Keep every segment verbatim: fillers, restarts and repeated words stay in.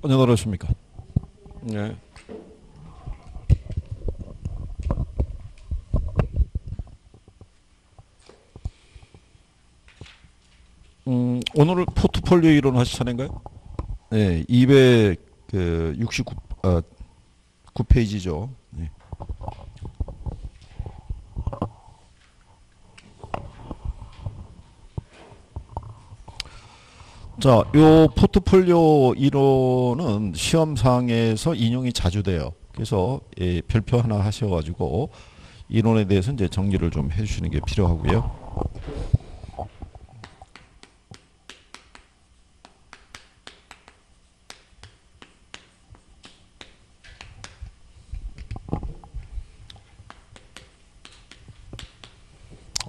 언제 그러십니까? 네. 음, 오늘 포트폴리오 이론 하실 차례인가요? 네, 이백육십구, 아, 구 페이지죠. 네. 자, 요 포트폴리오 이론은 시험상에서 인용이 자주 돼요. 그래서 예, 별표 하나 하셔가지고 이론에 대해서 이제 정리를 좀 해주시는 게 필요하고요.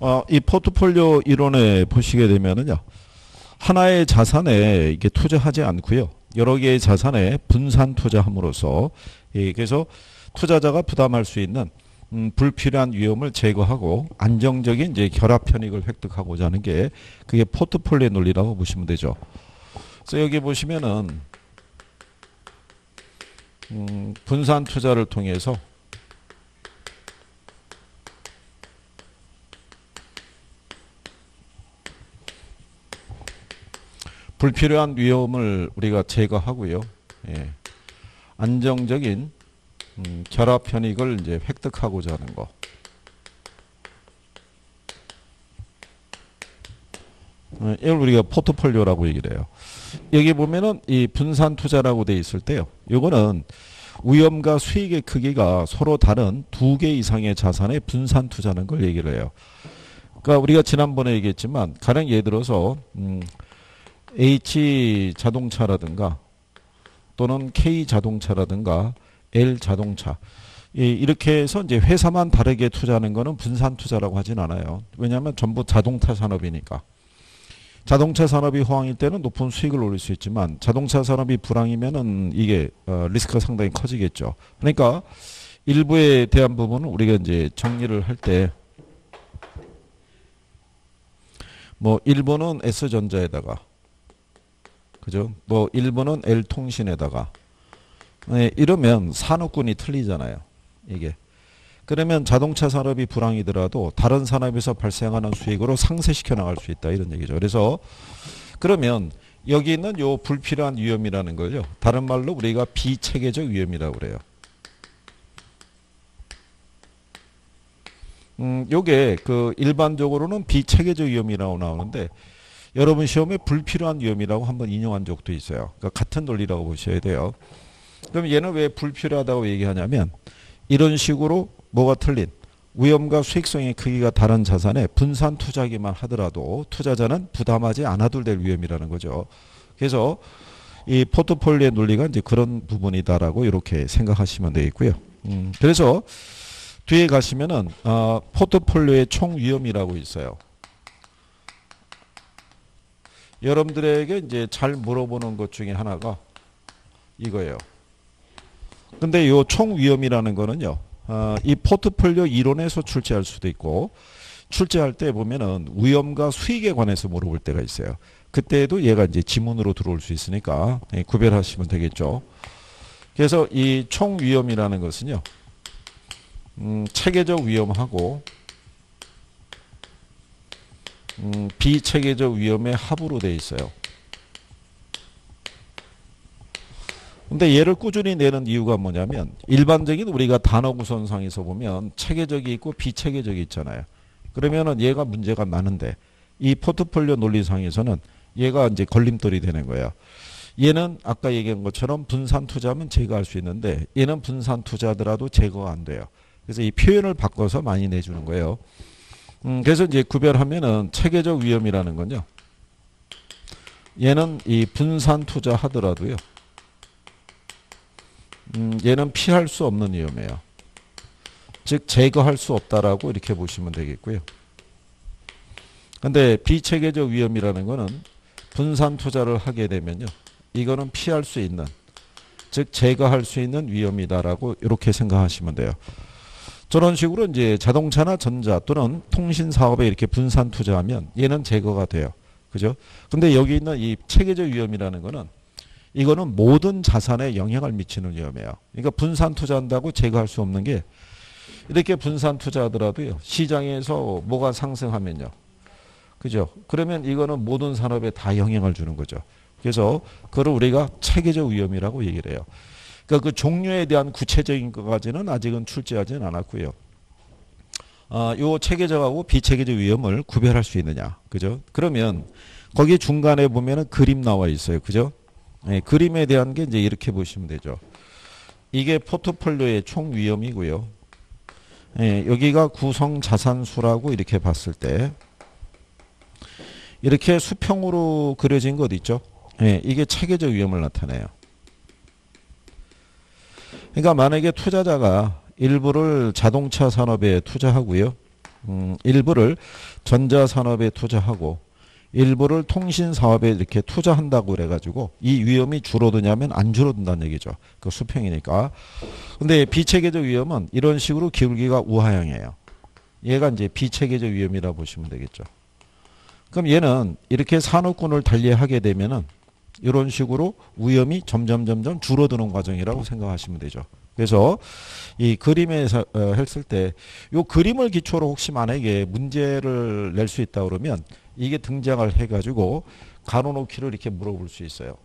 아, 이 포트폴리오 이론에 보시게 되면은요, 하나의 자산에 이게 투자하지 않고요, 여러 개의 자산에 분산 투자함으로써, 예, 그래서 투자자가 부담할 수 있는 음, 불필요한 위험을 제거하고 안정적인 이제 결합 편익을 획득하고자 하는 게 그게 포트폴리오 논리라고 보시면 되죠. 그래서 여기 보시면은 음, 분산 투자를 통해서 불필요한 위험을 우리가 제거하고요, 예, 안정적인 음, 결합 편익을 이제 획득하고자 하는 거. 예, 이걸 우리가 포트폴리오라고 얘기를 해요. 여기 보면은 이 분산 투자라고 돼 있을 때요, 요거는 위험과 수익의 크기가 서로 다른 두 개 이상의 자산에 분산 투자는 걸 얘기를 해요. 그러니까 우리가 지난번에 얘기했지만, 가령 예를 들어서 음, H 자동차라든가 또는 K 자동차라든가 L 자동차, 이렇게 해서 이제 회사만 다르게 투자하는 거는 분산 투자라고 하진 않아요. 왜냐하면 전부 자동차 산업이니까. 자동차 산업이 호황일 때는 높은 수익을 올릴 수 있지만, 자동차 산업이 불황이면은 이게 리스크가 상당히 커지겠죠. 그러니까 일부에 대한 부분은 우리가 이제 정리를 할 때, 뭐 일부는 S 전자에다가, 그죠? 뭐 일본은 L통신에다가, 네, 이러면 산업군이 틀리잖아요, 이게. 그러면 자동차 산업이 불황이더라도 다른 산업에서 발생하는 수익으로 상쇄시켜 나갈 수 있다, 이런 얘기죠. 그래서 그러면 여기 있는 요 불필요한 위험이라는 걸요, 다른 말로 우리가 비체계적 위험이라고 그래요. 음, 요게 그 일반적으로는 비체계적 위험이라고 나오는데, 여러분 시험에 불필요한 위험이라고 한번 인용한 적도 있어요. 그러니까 같은 논리라고 보셔야 돼요. 그럼 얘는 왜 불필요하다고 얘기하냐면, 이런 식으로 뭐가 틀린, 위험과 수익성의 크기가 다른 자산에 분산 투자기만 하더라도 투자자는 부담하지 않아도 될 위험이라는 거죠. 그래서 이 포트폴리오의 논리가 이제 그런 부분이다라고 이렇게 생각하시면 되겠고요. 음, 그래서 뒤에 가시면은 어, 포트폴리오의 총 위험이라고 있어요. 여러분들에게 이제 잘 물어보는 것 중에 하나가 이거예요. 근데 이 총 위험이라는 거는요, 어, 이 포트폴리오 이론에서 출제할 수도 있고, 출제할 때 보면은 위험과 수익에 관해서 물어볼 때가 있어요. 그때도 얘가 이제 지문으로 들어올 수 있으니까 예, 구별하시면 되겠죠. 그래서 이 총 위험이라는 것은요, 음, 체계적 위험하고 음, 비체계적 위험의 합으로 되어 있어요. 근데 얘를 꾸준히 내는 이유가 뭐냐면, 일반적인 우리가 단어 구성상에서 보면 체계적이 있고 비체계적이 있잖아요. 그러면은 얘가 문제가 많은데, 이 포트폴리오 논리상에서는 얘가 이제 걸림돌이 되는 거예요. 얘는 아까 얘기한 것처럼 분산 투자하면 제거할 수 있는데, 얘는 분산 투자하더라도 제거가 안 돼요. 그래서 이 표현을 바꿔서 많이 내주는 거예요. 음, 그래서 이제 구별하면은 체계적 위험이라는 건요, 얘는 이 분산 투자 하더라도요, 음, 얘는 피할 수 없는 위험이에요. 즉 제거할 수 없다라고 이렇게 보시면 되겠고요. 근데 비체계적 위험이라는 거는 분산 투자를 하게 되면요, 이거는 피할 수 있는, 즉 제거할 수 있는 위험이다라고 이렇게 생각하시면 돼요. 저런 식으로 이제 자동차나 전자 또는 통신 사업에 이렇게 분산 투자하면 얘는 제거가 돼요. 그죠? 근데 여기 있는 이 체계적 위험이라는 거는 이거는 모든 자산에 영향을 미치는 위험이에요. 그러니까 분산 투자한다고 제거할 수 없는 게, 이렇게 분산 투자하더라도요, 시장에서 뭐가 상승하면요, 그죠? 그러면 이거는 모든 산업에 다 영향을 주는 거죠. 그래서 그걸 우리가 체계적 위험이라고 얘기를 해요. 그러니까 그 종류에 대한 구체적인 것까지는 아직은 출제하지는 않았고요. 아, 요 체계적하고 비체계적 위험을 구별할 수 있느냐, 그죠? 그러면 거기 중간에 보면은 그림 나와 있어요, 그죠? 예, 그림에 대한 게 이제 이렇게 보시면 되죠. 이게 포트폴리오의 총 위험이고요. 예, 여기가 구성 자산수라고 이렇게 봤을 때, 이렇게 수평으로 그려진 것 있죠. 예, 이게 체계적 위험을 나타내요. 그러니까 만약에 투자자가 일부를 자동차 산업에 투자하고요, 음, 일부를 전자산업에 투자하고, 일부를 통신사업에 이렇게 투자한다고 그래가지고 이 위험이 줄어드냐면 안 줄어든다는 얘기죠. 그 수평이니까. 근데 비체계적 위험은 이런 식으로 기울기가 우하형이에요. 얘가 이제 비체계적 위험이라고 보시면 되겠죠. 그럼 얘는 이렇게 산업군을 달리하게 되면은 이런 식으로 위험이 점점 점점 줄어드는 과정이라고 생각하시면 되죠. 그래서 이 그림에서 했을 때 이 그림을 기초로 혹시 만약에 문제를 낼 수 있다 그러면 이게 등장을 해가지고 가로놓기를 이렇게 물어볼 수 있어요.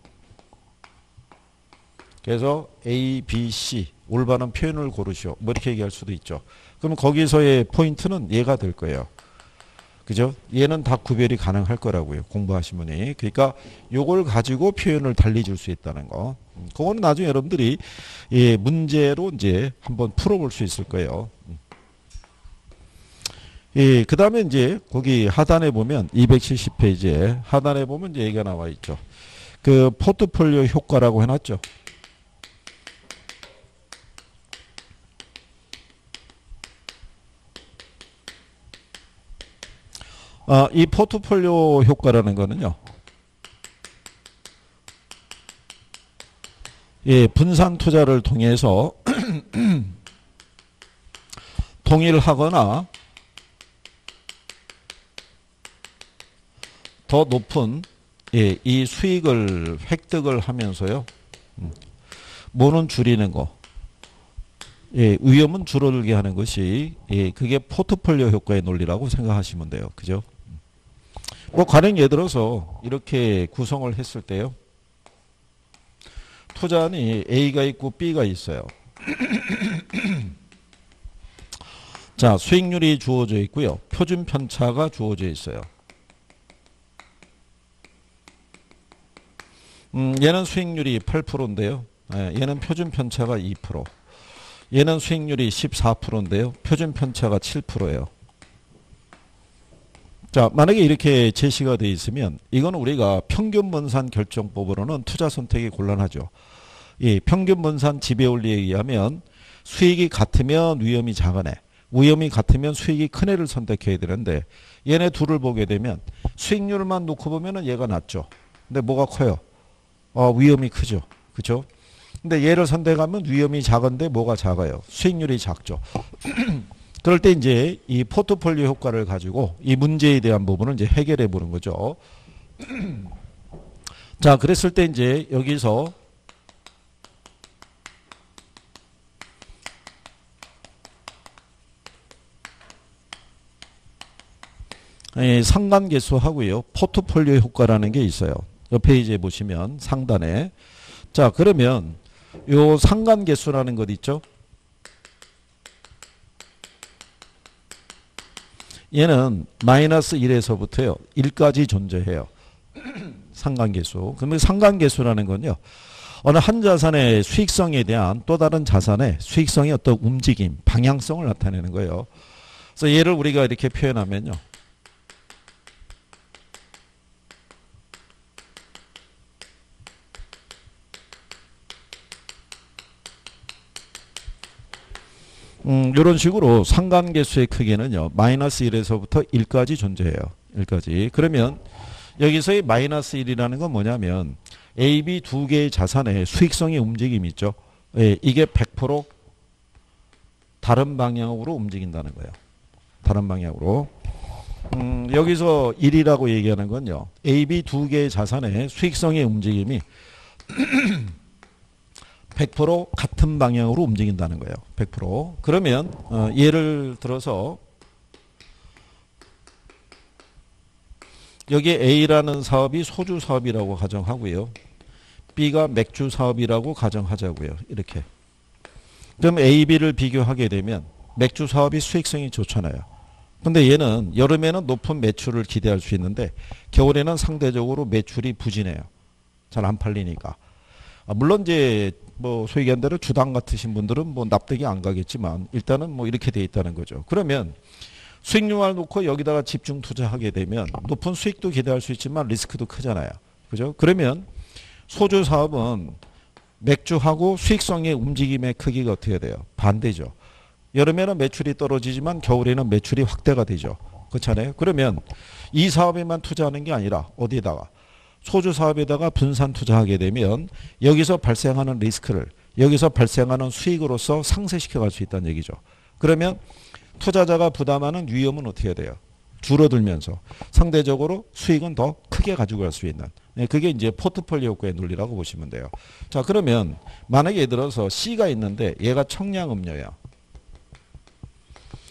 그래서 A, B, C 올바른 표현을 고르시오, 뭐 이렇게 얘기할 수도 있죠. 그럼 거기서의 포인트는 얘가 될 거예요. 그죠? 얘는 다 구별이 가능할 거라고요, 공부하신 분이. 그러니까 요걸 가지고 표현을 달리 줄 수 있다는 거. 그거는 나중에 여러분들이 예, 문제로 이제 한번 풀어볼 수 있을 거예요. 예, 그 다음에 이제 거기 하단에 보면 이백칠십 페이지에 하단에 보면 이제 얘기가 나와 있죠. 그 포트폴리오 효과라고 해놨죠. 아, 이 포트폴리오 효과라는 거는요, 예, 분산 투자를 통해서 동일하거나 더 높은 예, 이 수익을 획득을 하면서요, 뭐는 줄이는 거, 예, 위험은 줄어들게 하는 것이, 예, 그게 포트폴리오 효과의 논리라고 생각하시면 돼요, 그죠? 뭐 가령 예를 들어서 이렇게 구성을 했을 때요, 투자안이 A가 있고 B가 있어요. 자, 수익률이 주어져 있고요, 표준 편차가 주어져 있어요. 음, 얘는 수익률이 팔 퍼센트인데요 예, 얘는 표준 편차가 이 퍼센트, 얘는 수익률이 십사 퍼센트인데요 표준 편차가 칠 퍼센트예요 자, 만약에 이렇게 제시가 되어 있으면 이건 우리가 평균 분산 결정법으로는 투자 선택이 곤란하죠. 예, 평균 분산 지배원리에 의하면 수익이 같으면 위험이 작은 애, 위험이 같으면 수익이 큰 애를 선택해야 되는데, 얘네 둘을 보게 되면 수익률만 놓고 보면은 얘가 낮죠. 근데 뭐가 커요? 어, 위험이 크죠. 그렇죠? 근데 얘를 선택하면 위험이 작은데 뭐가 작아요? 수익률이 작죠. 그럴 때 이제 이 포트폴리오 효과를 가지고 이 문제에 대한 부분을 이제 해결해 보는 거죠. 자, 그랬을 때 이제 여기서 예, 상관계수 하고요, 포트폴리오 효과라는 게 있어요. 이 페이지에 보시면 상단에. 자, 그러면 요 상관계수라는 것 있죠. 얘는 마이너스 일에서부터요 일까지 존재해요. 상관계수. 그러면 상관계수라는 건요, 어느 한 자산의 수익성에 대한 또 다른 자산의 수익성의 어떤 움직임, 방향성을 나타내는 거예요. 그래서 얘를 우리가 이렇게 표현하면요, 음, 이런 식으로 상관계수의 크기는요, 마이너스 일에서부터 일까지 존재해요. 일까지. 그러면 여기서의 마이너스 일이라는 건 뭐냐면 A, B 두 개의 자산의 수익성의 움직임이 있죠. 예, 이게 백 퍼센트 다른 방향으로 움직인다는 거예요. 다른 방향으로. 음, 여기서 일이라고 얘기하는 건요, A, B 두 개의 자산의 수익성의 움직임이 백 퍼센트 같은 방향으로 움직인다는 거예요. 백 퍼센트. 그러면 어, 예를 들어서 여기에 A라는 사업이 소주 사업이라고 가정하고요. B가 맥주 사업이라고 가정하자고요. 이렇게. 그럼 A, B를 비교하게 되면 맥주 사업이 수익성이 좋잖아요. 근데 얘는 여름에는 높은 매출을 기대할 수 있는데 겨울에는 상대적으로 매출이 부진해요. 잘 안 팔리니까. 아, 물론 이제 뭐 소위 얘기한 대로 주당 같으신 분들은 뭐 납득이 안 가겠지만 일단은 뭐 이렇게 돼 있다는 거죠. 그러면 수익률을 놓고 여기다가 집중 투자하게 되면 높은 수익도 기대할 수 있지만 리스크도 크잖아요. 그죠? 그러면 소주 사업은 맥주하고 수익성의 움직임의 크기가 어떻게 돼요? 반대죠. 여름에는 매출이 떨어지지만 겨울에는 매출이 확대가 되죠. 그렇잖아요. 그러면 이 사업에만 투자하는 게 아니라 어디에다가 소주 사업에다가 분산 투자하게 되면 여기서 발생하는 리스크를 여기서 발생하는 수익으로서 상쇄시켜 갈 수 있다는 얘기죠. 그러면 투자자가 부담하는 위험은 어떻게 돼요? 줄어들면서 상대적으로 수익은 더 크게 가지고 갈 수 있는. 그게 이제 포트폴리오의 논리라고 보시면 돼요. 자, 그러면 만약에 예를 들어서 C가 있는데 얘가 청량음료야.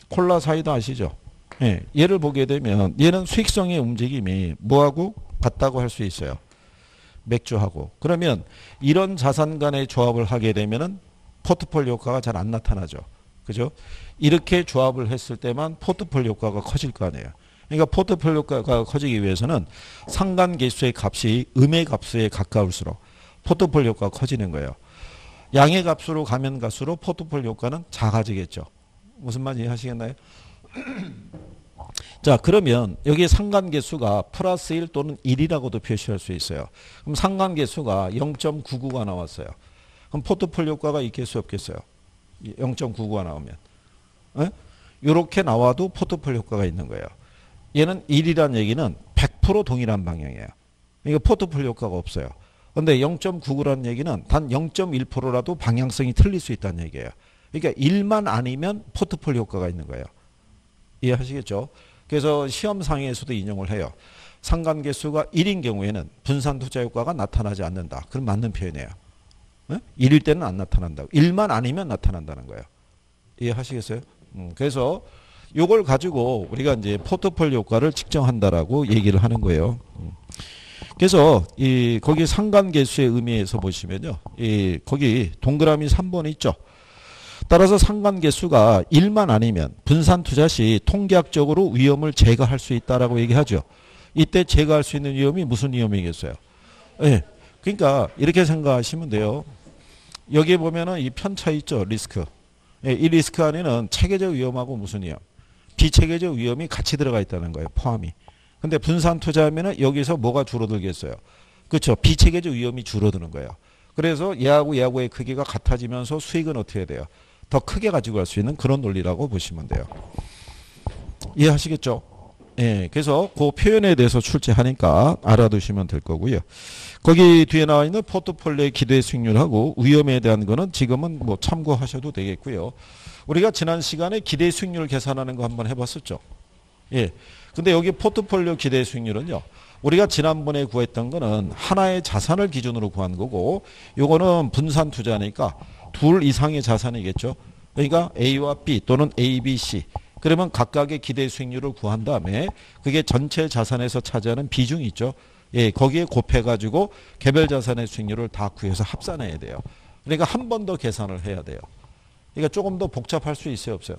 콜라 사이다 아시죠? 예, 얘를 보게 되면 얘는 수익성의 움직임이 뭐하고 같다고 할 수 있어요. 맥주하고. 그러면 이런 자산 간의 조합을 하게 되면은 포트폴리오 효과가 잘 안 나타나죠. 그죠? 이렇게 조합을 했을 때만 포트폴리오 효과가 커질 거 아니에요. 그러니까 포트폴리오 효과가 커지기 위해서는 상간 개수의 값이 음의 값에 가까울수록 포트폴리오 효과가 커지는 거예요. 양의 값으로 가면 갈수록 포트폴리오 효과는 작아지겠죠. 무슨 말인지 이해하시겠나요? 자, 그러면 여기 상관계수가 플러스 일 또는 일이라고도 표시할 수 있어요. 그럼 상관계수가 영 점 구구가 나왔어요. 그럼 포트폴리오 효과가 있겠어요? 없겠어요? 영 점 구구가 나오면. 에? 이렇게 나와도 포트폴리오 효과가 있는 거예요. 얘는 일이란 얘기는 백 퍼센트 동일한 방향이에요. 그러니까 포트폴리오 효과가 없어요. 근데 영 점 구구라는 얘기는 단 영 점 일 퍼센트라도 방향성이 틀릴 수 있다는 얘기예요. 그러니까 일만 아니면 포트폴리오 효과가 있는 거예요. 이해하시겠죠? 그래서 시험상에서도 인용을 해요. 상관계수가 일인 경우에는 분산 투자 효과가 나타나지 않는다. 그럼 맞는 표현이에요. 네? 일일 때는 안 나타난다고. 일만 아니면 나타난다는 거예요. 이해하시겠어요? 음, 그래서 이걸 가지고 우리가 이제 포트폴리오 효과를 측정한다라고 얘기를 하는 거예요. 음. 그래서 이 거기 상관계수의 의미에서 보시면요. 이 거기 동그라미 삼 번에 있죠. 따라서 상관계수가 일만 아니면 분산 투자 시 통계학적으로 위험을 제거할 수 있다라고 얘기하죠. 이때 제거할 수 있는 위험이 무슨 위험이겠어요? 예. 네. 그러니까 이렇게 생각하시면 돼요. 여기에 보면은 이 편차 있죠. 리스크. 네. 이 리스크 안에는 체계적 위험하고 무슨 위험? 비체계적 위험이 같이 들어가 있다는 거예요. 포함이. 근데 분산 투자하면은 여기서 뭐가 줄어들겠어요? 그렇죠. 비체계적 위험이 줄어드는 거예요. 그래서 얘하고 얘하고의 크기가 같아지면서 수익은 어떻게 해야 돼요? 더 크게 가지고 갈 수 있는 그런 논리라고 보시면 돼요. 이해하시겠죠? 예, 그래서 그 표현에 대해서 출제하니까 알아두시면 될 거고요. 거기 뒤에 나와 있는 포트폴리오의 기대 수익률하고 위험에 대한 거는 지금은 뭐 참고하셔도 되겠고요. 우리가 지난 시간에 기대 수익률 계산하는 거 한번 해봤었죠. 예. 근데 여기 포트폴리오 기대 수익률은요. 우리가 지난번에 구했던 거는 하나의 자산을 기준으로 구한 거고 요거는 분산 투자니까 둘 이상의 자산이겠죠. 그러니까 A와 B 또는 A, B, C. 그러면 각각의 기대 수익률을 구한 다음에 그게 전체 자산에서 차지하는 비중이 있죠. 예, 거기에 곱해가지고 개별 자산의 수익률을 다 구해서 합산해야 돼요. 그러니까 한 번 더 계산을 해야 돼요. 그러니까 조금 더 복잡할 수 있어요? 없어요?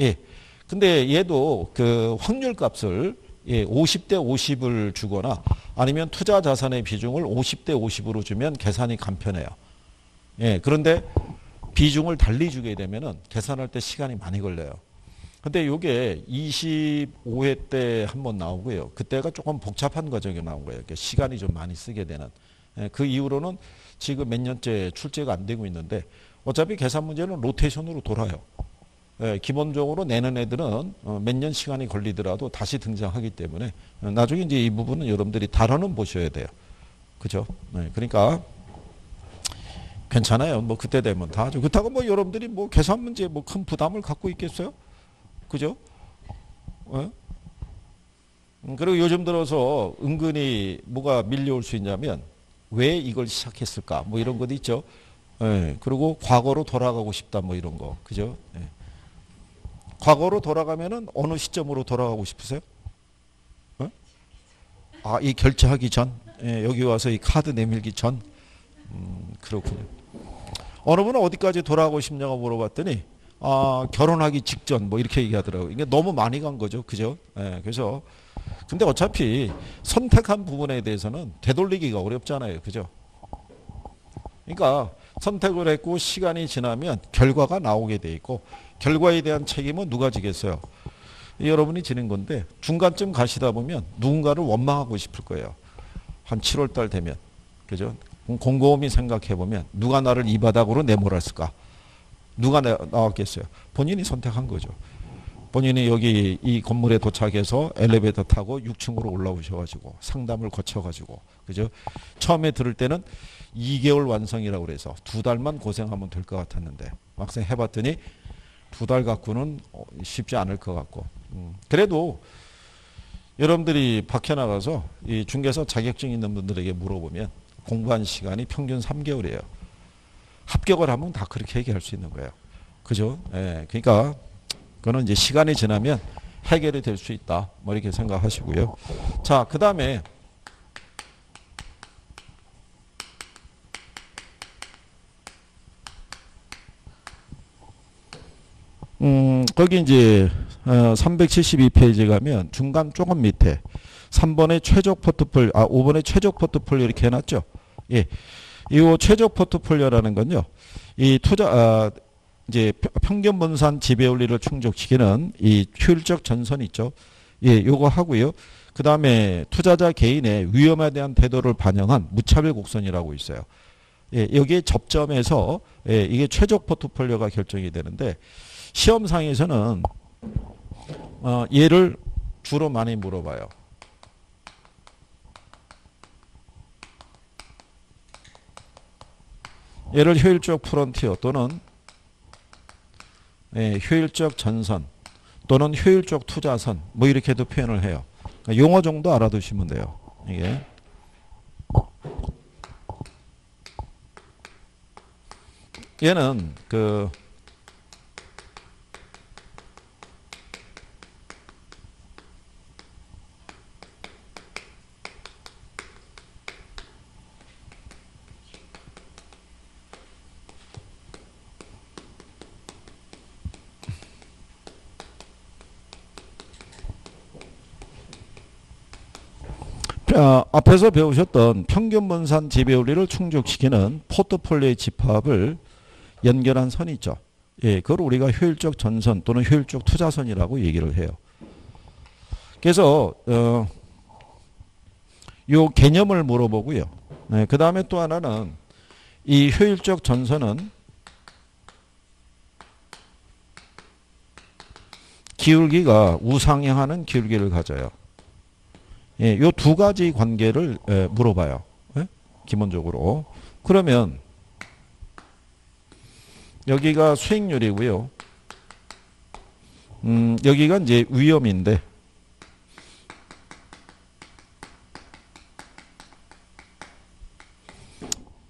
예. 근데 얘도 그 확률 값을 예, 오십 대 오십을 주거나 아니면 투자 자산의 비중을 오십 대 오십으로 주면 계산이 간편해요. 예, 그런데 비중을 달리 주게 되면은 계산할 때 시간이 많이 걸려요. 근데 요게 이십오 회 때 한번 나오고요. 그때가 조금 복잡한 과정이 나온 거예요. 시간이 좀 많이 쓰게 되는. 예, 그 이후로는 지금 몇 년째 출제가 안 되고 있는데 어차피 계산 문제는 로테이션으로 돌아요. 예, 기본적으로 내는 애들은 몇 년 시간이 걸리더라도 다시 등장하기 때문에 나중에 이제 이 부분은 여러분들이 다뤄는 보셔야 돼요. 그죠? 예, 그러니까 괜찮아요. 뭐 그때 되면 다 하죠. 그렇다고 뭐 여러분들이 뭐 계산 문제에 뭐 큰 부담을 갖고 있겠어요? 그죠? 예? 그리고 요즘 들어서 은근히 뭐가 밀려올 수 있냐면 왜 이걸 시작했을까? 뭐 이런 것도 있죠. 예, 그리고 과거로 돌아가고 싶다 뭐 이런 거. 그죠? 예. 과거로 돌아가면은 어느 시점으로 돌아가고 싶으세요? 어? 아, 이 결제하기 전? 예, 여기 와서 이 카드 내밀기 전? 음, 그렇군요. 어느 분은 어디까지 돌아가고 싶냐고 물어봤더니 아, 결혼하기 직전 뭐 이렇게 얘기하더라고요. 이게 너무 많이 간 거죠. 그죠? 예, 그래서 근데 어차피 선택한 부분에 대해서는 되돌리기가 어렵잖아요. 그죠? 그러니까 선택을 했고 시간이 지나면 결과가 나오게 돼 있고 결과에 대한 책임은 누가 지겠어요? 여러분이 지는 건데 중간쯤 가시다 보면 누군가를 원망하고 싶을 거예요. 한 칠월 달 되면. 그죠? 곰곰이 생각해 보면 누가 나를 이 바닥으로 내몰았을까? 누가 나, 나왔겠어요? 본인이 선택한 거죠. 본인이 여기 이 건물에 도착해서 엘리베이터 타고 육 층으로 올라오셔가지고 상담을 거쳐가지고, 그죠? 처음에 들을 때는 이 개월 완성이라고 그래서 두 달만 고생하면 될 것 같았는데 막상 해봤더니 두 달 갖고는 쉽지 않을 것 같고, 음. 그래도 여러분들이 밖에 나가서 이 중개사 자격증 있는 분들에게 물어보면 공부한 시간이 평균 삼 개월이에요. 합격을 하면 다 그렇게 얘기할 수 있는 거예요. 그죠? 예, 그러니까. 그거는 이제 시간이 지나면 해결이 될 수 있다. 뭐 이렇게 생각하시고요. 자, 그 다음에 음, 거기 이제 삼백칠십이 페이지 가면 중간 조금 밑에 삼 번의 최적 포트폴리오, 아 오 번의 최적 포트폴리오 이렇게 해놨죠. 예, 이 최적 포트폴리오라는 건요, 이 투자 아, 이제 평균 분산 지배 원리를 충족시키는 이 효율적 전선 있죠. 예, 요거 하고요. 그 다음에 투자자 개인의 위험에 대한 태도를 반영한 무차별 곡선이라고 있어요. 예, 여기에 접점에서 예, 이게 최적 포트폴리오가 결정이 되는데 시험상에서는 어, 얘를 주로 많이 물어봐요. 얘를 효율적 프론티어 또는 예, 효율적 전선 또는 효율적 투자선 뭐 이렇게도 표현을 해요. 그러니까 용어 정도 알아두시면 돼요. 이게 얘는 그 어, 앞에서 배우셨던 평균 분산 지배 원리를 충족시키는 포트폴리오의 집합을 연결한 선이 있죠. 예, 그걸 우리가 효율적 전선 또는 효율적 투자선이라고 얘기를 해요. 그래서 어, 요 개념을 물어보고요. 예, 그 다음에 또 하나는 이 효율적 전선은 기울기가 우상향하는 기울기를 가져요. 예, 요 두 가지 관계를 예, 물어봐요. 예? 기본적으로. 그러면 여기가 수익률이고요. 음, 여기가 이제 위험인데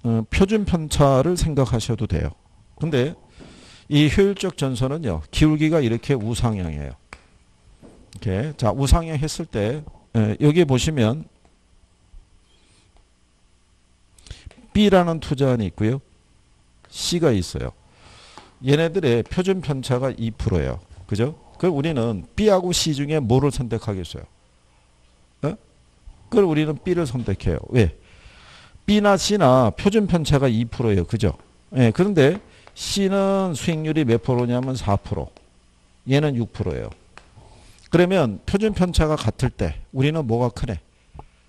어, 표준 편차를 생각하셔도 돼요. 근데 이 효율적 전선은요. 기울기가 이렇게 우상향해요. 이렇게 자, 우상향 했을 때 예, 여기 보시면 B라는 투자안이 있고요. C가 있어요. 얘네들의 표준 편차가 이 퍼센트예요. 그죠? 그럼 우리는 B하고 C 중에 뭐를 선택하겠어요? 예? 그럼 우리는 B를 선택해요. 왜? B나 C나 표준 편차가 이 퍼센트예요. 그죠? 예, 그런데 C는 수익률이 몇 프로냐면 사 퍼센트. 얘는 육 퍼센트예요. 그러면 표준 편차가 같을 때 우리는 뭐가 크네?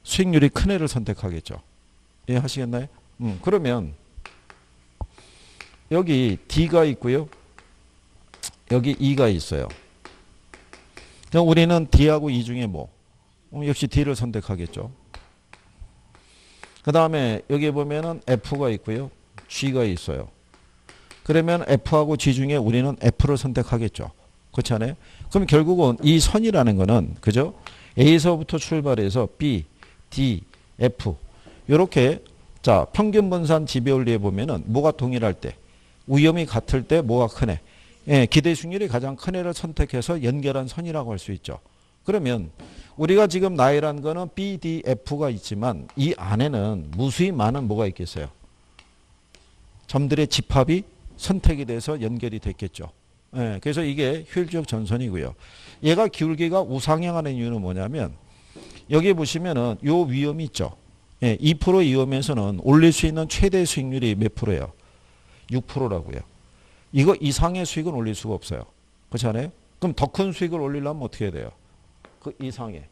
수익률이 큰 애를 선택하겠죠. 이해하시겠나요? 음, 그러면 여기 D가 있고요. 여기 E가 있어요. 그럼 우리는 D하고 E 중에 뭐? 음, 역시 D를 선택하겠죠. 그 다음에 여기 보면은 F가 있고요. G가 있어요. 그러면 F하고 G 중에 우리는 F를 선택하겠죠. 그렇지 않아요? 그럼 결국은 이 선이라는 거는 그죠? A서부터 출발해서 B, D, F 이렇게 자, 평균 분산 지배원리에 보면은 뭐가 동일할 때, 위험이 같을 때 뭐가 큰 애? 예, 기대 수익률이 가장 큰 애를 선택해서 연결한 선이라고 할 수 있죠. 그러면 우리가 지금 나이라는 거는 비 디 에프가 있지만 이 안에는 무수히 많은 뭐가 있겠어요? 점들의 집합이 선택이 돼서 연결이 됐겠죠. 예, 그래서 이게 효율적 전선이고요. 얘가 기울기가 우상향하는 이유는 뭐냐면 여기 보시면은 요 위험이 있죠. 예, 이 퍼센트 이하면서는 올릴 수 있는 최대 수익률이 몇 프로예요? 육 퍼센트라고요. 이거 이상의 수익은 올릴 수가 없어요. 그렇지 않아요? 그럼 더 큰 수익을 올리려면 어떻게 해야 돼요? 그 이상의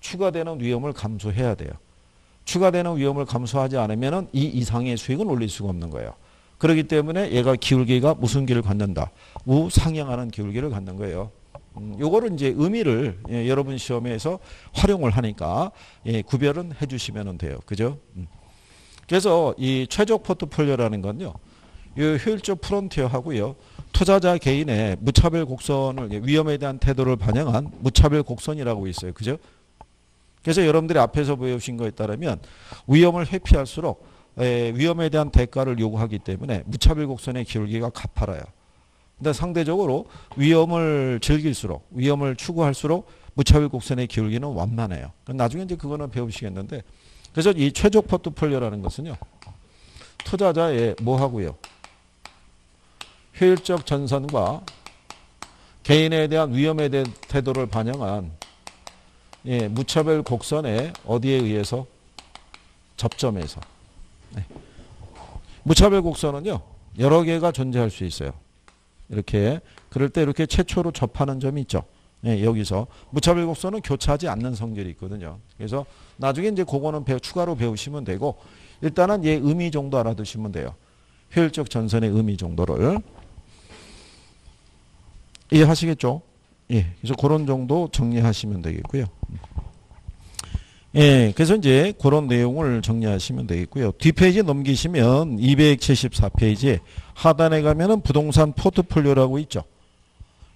추가되는 위험을 감수해야 돼요. 추가되는 위험을 감수하지 않으면 이 이상의 수익은 올릴 수가 없는 거예요. 그렇기 때문에 얘가 기울기가 무슨 길을 갖는다? 우상향하는 기울기를 갖는 거예요. 요거를 이제 의미를 예, 여러분 시험에서 활용을 하니까 예, 구별은 해주시면 돼요. 그죠? 음. 그래서 이 최적 포트폴리오라는 건요, 이 효율적 프론티어하고요, 투자자 개인의 무차별 곡선을 예, 위험에 대한 태도를 반영한 무차별 곡선이라고 있어요. 그죠? 그래서 여러분들이 앞에서 배우신 거에 따르면 위험을 회피할수록 예, 위험에 대한 대가를 요구하기 때문에 무차별 곡선의 기울기가 가파라요. 근데 상대적으로 위험을 즐길수록, 위험을 추구할수록 무차별 곡선의 기울기는 완만해요. 그럼 나중에 이제 그거는 배우시겠는데, 그래서 이 최적 포트폴리오라는 것은요, 투자자의 뭐 하고요? 효율적 전선과 개인에 대한 위험에 대한 태도를 반영한 예, 무차별 곡선의 어디에 의해서? 접점에서. 네. 무차별 곡선은요, 여러 개가 존재할 수 있어요. 이렇게 그럴 때 이렇게 최초로 접하는 점이 있죠. 예, 여기서 무차별 곡선은 교차하지 않는 성질이 있거든요. 그래서 나중에 이제 그거는 배우, 추가로 배우시면 되고, 일단은 얘 의미 정도 알아두시면 돼요. 효율적 전선의 의미 정도를 이해하시겠죠? 예, 그래서 그런 정도 정리하시면 되겠고요. 예, 그래서 이제 그런 내용을 정리하시면 되겠고요. 뒷페이지 넘기시면 이백칠십사 페이지 하단에 가면은 부동산 포트폴리오라고 있죠.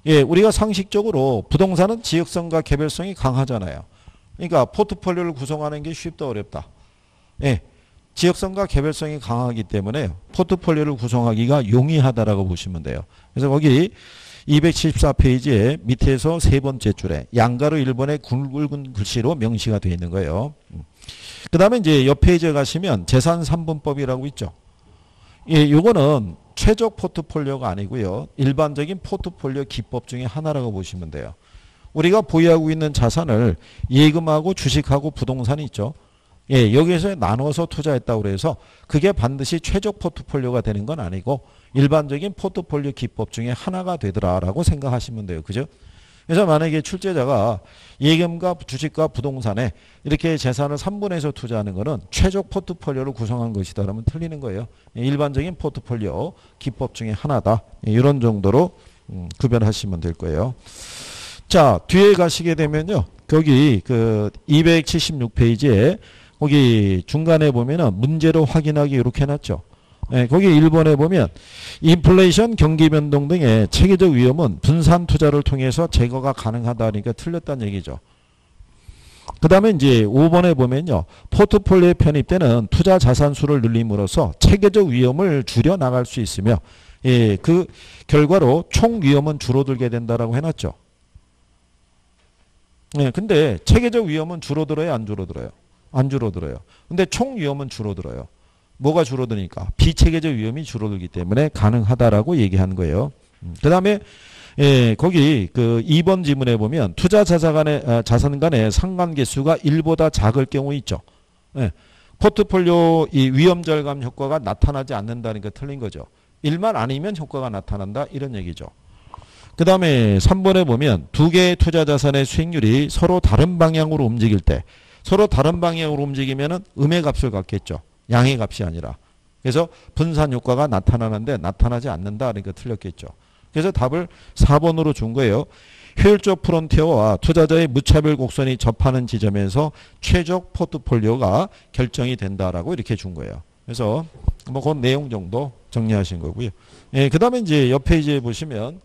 예, 우리가 상식적으로 부동산은 지역성과 개별성이 강하잖아요. 그러니까 포트폴리오를 구성하는 게 쉽다 어렵다. 예, 지역성과 개별성이 강하기 때문에 포트폴리오를 구성하기가 용이하다라고 보시면 돼요. 그래서 거기 이백칠십사 페이지에 밑에서 세 번째 줄에 양가로 일본의 굵은 글씨로 명시가 되어 있는 거예요. 그 다음에 이제 옆 페이지에 가시면 재산 삼 분법이라고 있죠. 예, 요거는 최적 포트폴리오가 아니고요, 일반적인 포트폴리오 기법 중에 하나라고 보시면 돼요. 우리가 보유하고 있는 자산을 예금하고 주식하고 부동산이 있죠. 예, 여기에서 나눠서 투자했다고 해서 그게 반드시 최적 포트폴리오가 되는 건 아니고 일반적인 포트폴리오 기법 중에 하나가 되더라라고 생각하시면 돼요. 그죠? 그래서 만약에 출제자가 예금과 주식과 부동산에 이렇게 재산을 삼 분에서 투자하는 거는 최적 포트폴리오를 구성한 것이다 라면 틀리는 거예요. 일반적인 포트폴리오 기법 중에 하나다. 이런 정도로 음, 구별하시면 될 거예요. 자, 뒤에 가시게 되면요, 거기 그 이백칠십육 페이지에 거기 중간에 보면은 문제로 확인하기 이렇게 해놨죠. 예, 거기 일 번에 보면 인플레이션, 경기 변동 등의 체계적 위험은 분산 투자를 통해서 제거가 가능하다. 그러니까 틀렸다는 얘기죠. 그 다음에 이제 오 번에 보면요, 포트폴리오에 편입되는 투자 자산 수를 늘림으로써 체계적 위험을 줄여 나갈 수 있으며, 예, 그 결과로 총 위험은 줄어들게 된다라고 해놨죠. 예, 근데 체계적 위험은 줄어들어요, 안 줄어들어요? 안 줄어들어요. 근데 총 위험은 줄어들어요. 뭐가 줄어드니까? 비체계적 위험이 줄어들기 때문에 가능하다라고 얘기한 거예요. 음. 그 다음에 예, 거기 그 이 번 지문에 보면 투자 자산 간의, 아, 자산 간의 상관계수가 일보다 작을 경우 있죠. 예, 포트폴리오 이 위험 절감 효과가 나타나지 않는다니까 틀린 거죠. 일만 아니면 효과가 나타난다, 이런 얘기죠. 그 다음에 삼 번에 보면 두 개의 투자 자산의 수익률이 서로 다른 방향으로 움직일 때, 서로 다른 방향으로 움직이면 음의 값을 갖겠죠. 양의 값이 아니라. 그래서 분산 효과가 나타나는데 나타나지 않는다. 그러니까 틀렸겠죠. 그래서 답을 사 번으로 준 거예요. 효율적 프론티어와 투자자의 무차별 곡선이 접하는 지점에서 최적 포트폴리오가 결정이 된다라고 이렇게 준 거예요. 그래서 뭐 그 내용 정도 정리하신 거고요. 예, 그 다음에 이제 옆 페이지에 보시면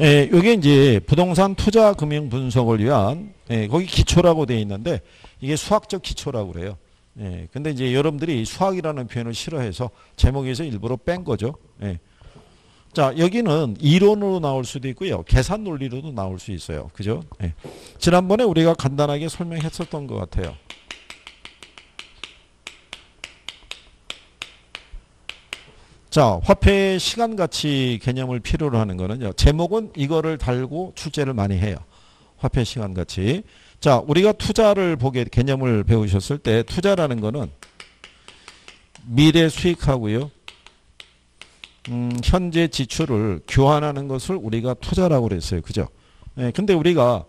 예, 이게 이제 부동산 투자 금융 분석을 위한, 예, 거기 기초라고 되어 있는데 이게 수학적 기초라고 그래요. 예, 근데 이제 여러분들이 수학이라는 표현을 싫어해서 제목에서 일부러 뺀 거죠. 예. 자, 여기는 이론으로 나올 수도 있고요. 계산 논리로도 나올 수 있어요. 그죠? 예. 지난번에 우리가 간단하게 설명했었던 것 같아요. 자, 화폐의 시간 가치 개념을 필요로 하는 거는요. 제목은 이거를 달고 출제를 많이 해요. 화폐 시간 가치. 자, 우리가 투자를 보게 개념을 배우셨을 때 투자라는 거는 미래 수익하고요. 음, 현재 지출을 교환하는 것을 우리가 투자라고 그랬어요. 그죠? 예, 근데 우리가